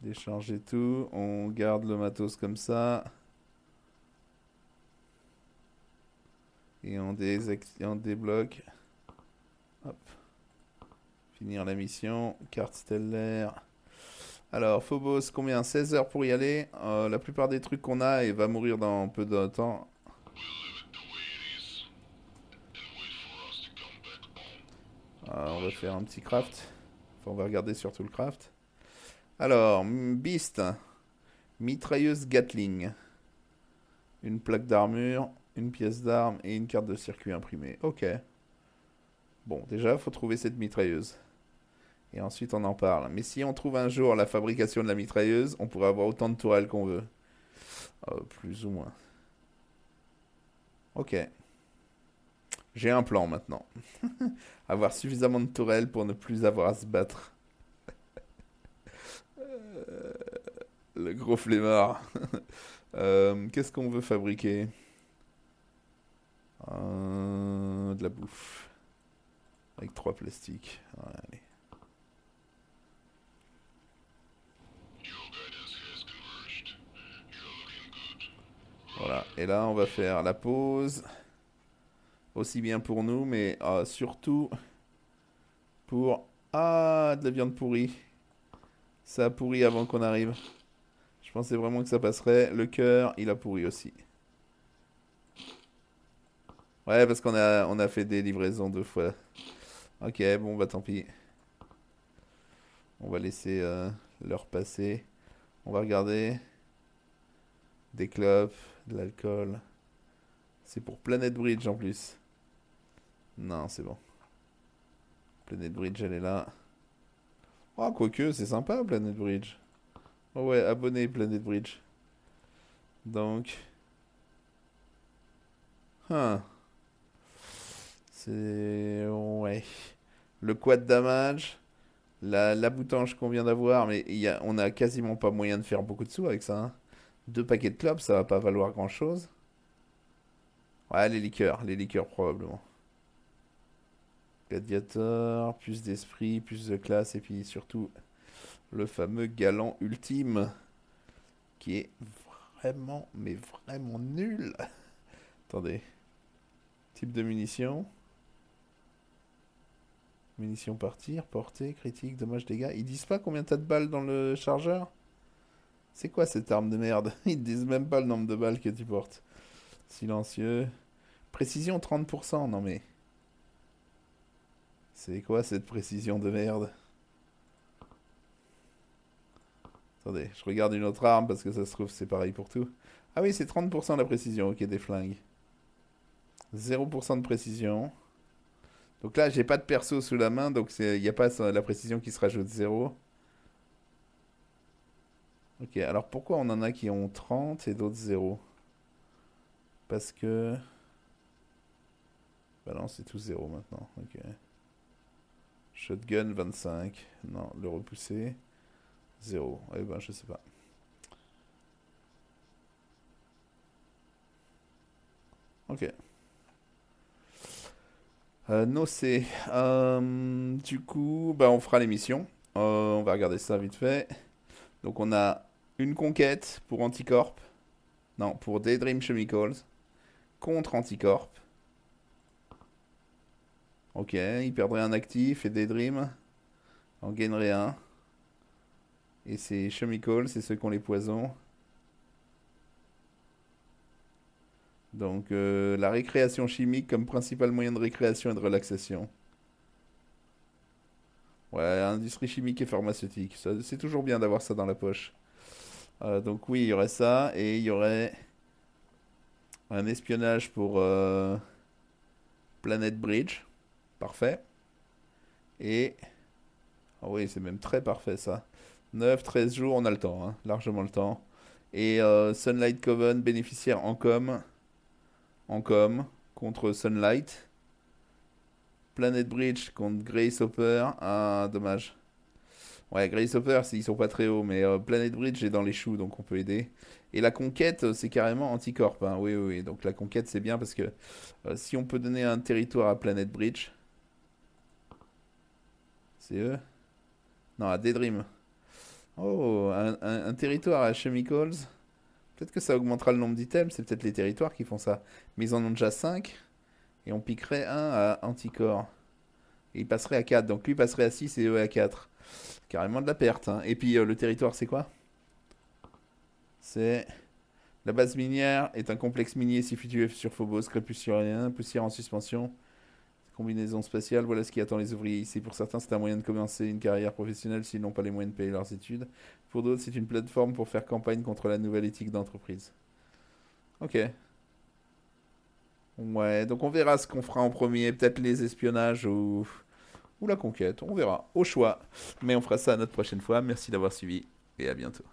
Décharger tout. On garde le matos comme ça. Et on débloque. Hop. Finir la mission. Carte stellaire. Alors, Phobos, combien? 16 heures pour y aller. La plupart des trucs qu'on a, et va mourir dans peu de temps. On va faire un petit craft. Enfin, on va regarder surtout le craft. Alors, Beast. Mitrailleuse Gatling. Une plaque d'armure. Une pièce d'arme et une carte de circuit imprimée. Ok. Bon, déjà, faut trouver cette mitrailleuse. Et ensuite, on en parle. Mais si on trouve un jour la fabrication de la mitrailleuse, on pourrait avoir autant de tourelles qu'on veut. Plus ou moins. Ok. J'ai un plan maintenant. Avoir suffisamment de tourelles pour ne plus avoir à se battre. Le gros flemmard. Qu'est-ce qu'on veut fabriquer? De la bouffe. Avec 3 plastiques. Ouais, allez. Voilà, et là on va faire la pause. Aussi bien pour nous, mais surtout pour... Ah, de la viande pourrie. Ça a pourri avant qu'on arrive. Je pensais vraiment que ça passerait. Le cœur, il a pourri aussi. Ouais, parce qu'on a, fait des livraisons 2 fois. Ok, bon, bah tant pis. On va laisser l'heure passer. On va regarder. Des clopes, de l'alcool. C'est pour Planet Bridge en plus. Non, c'est bon. Planet Bridge, elle est là. Oh, quoique, c'est sympa Planet Bridge. Oh ouais, abonné Planet Bridge. Donc... Hein. C'est... Ouais. Le quad damage. L'aboutange qu'on vient d'avoir. Mais on a quasiment pas moyen de faire beaucoup de sous avec ça. Hein. 2 paquets de clopes, ça va pas valoir grand chose. Ouais, les liqueurs probablement. Gladiator, plus d'esprit, plus de classe, et puis surtout le fameux galant ultime qui est vraiment, mais vraiment nul. Attendez. Type de munitions. Munitions par tir, portée, critique, dommage, dégâts. Ils disent pas combien t'as de balles dans le chargeur ? C'est quoi cette arme de merde? Ils te disent même pas le nombre de balles que tu portes. Silencieux. Précision 30%, non mais... C'est quoi cette précision de merde? Attendez, je regarde une autre arme parce que ça se trouve c'est pareil pour tout. Ah oui, c'est 30% la précision, ok, des flingues. 0% de précision. Donc là, j'ai pas de perso sous la main, donc il n'y a pas la précision qui se rajoute 0. Ok, alors pourquoi on en a qui ont 30 et d'autres 0? Parce que... Bah non, c'est tout 0 maintenant, ok. Shotgun 25, non, le repoussé, 0, eh ben je sais pas. Ok. Nocé, du coup, bah on fera l'émission, on va regarder ça vite fait. Donc on a... Une conquête pour Anticorp. Non, pour Daydream Chemicals. Contre Anticorp. Ok, il perdrait un actif et Daydream en gagnerait un. Et c'est Chemicals, c'est ceux qui ont les poisons. Donc la récréation chimique comme principal moyen de récréation et de relaxation. Ouais, industrie chimique et pharmaceutique. C'est toujours bien d'avoir ça dans la poche. Donc oui, il y aurait ça, et il y aurait un espionnage pour Planet Bridge, parfait, et, oh oui c'est même très parfait ça, 9-13 jours, on a le temps, hein, largement le temps, et Sunlight Coven, bénéficiaire Encom contre Sunlight, Planet Bridge contre Grace Hopper, ah dommage. Ouais, Grace Hopper, ils sont pas très hauts, mais Planet Bridge est dans les choux, donc on peut aider. Et la conquête, c'est carrément Anticorp, hein. Oui, oui, oui, donc la conquête, c'est bien parce que si on peut donner un territoire à Planet Bridge... C'est eux? Non, à Daydream. Oh, un territoire à Chemicals. Peut-être que ça augmentera le nombre d'items, c'est peut-être les territoires qui font ça. Mais ils en ont déjà 5, et on piquerait un à Anticorp. Et il passerait à 4, donc lui passerait à 6 et eux à 4. Carrément de la perte. Hein. Et puis le territoire, c'est quoi? C'est... La base minière est un complexe minier situé sur Phobos, crépusculien, poussière en suspension, combinaison spatiale, voilà ce qui attend les ouvriers ici. Pour certains, c'est un moyen de commencer une carrière professionnelle s'ils n'ont pas les moyens de payer leurs études. Pour d'autres, c'est une plateforme pour faire campagne contre la nouvelle éthique d'entreprise. Ok. Ouais, donc on verra ce qu'on fera en premier. Peut-être les espionnages ou la conquête, on verra, au choix. Mais on fera ça à notre prochaine fois. Merci d'avoir suivi et à bientôt.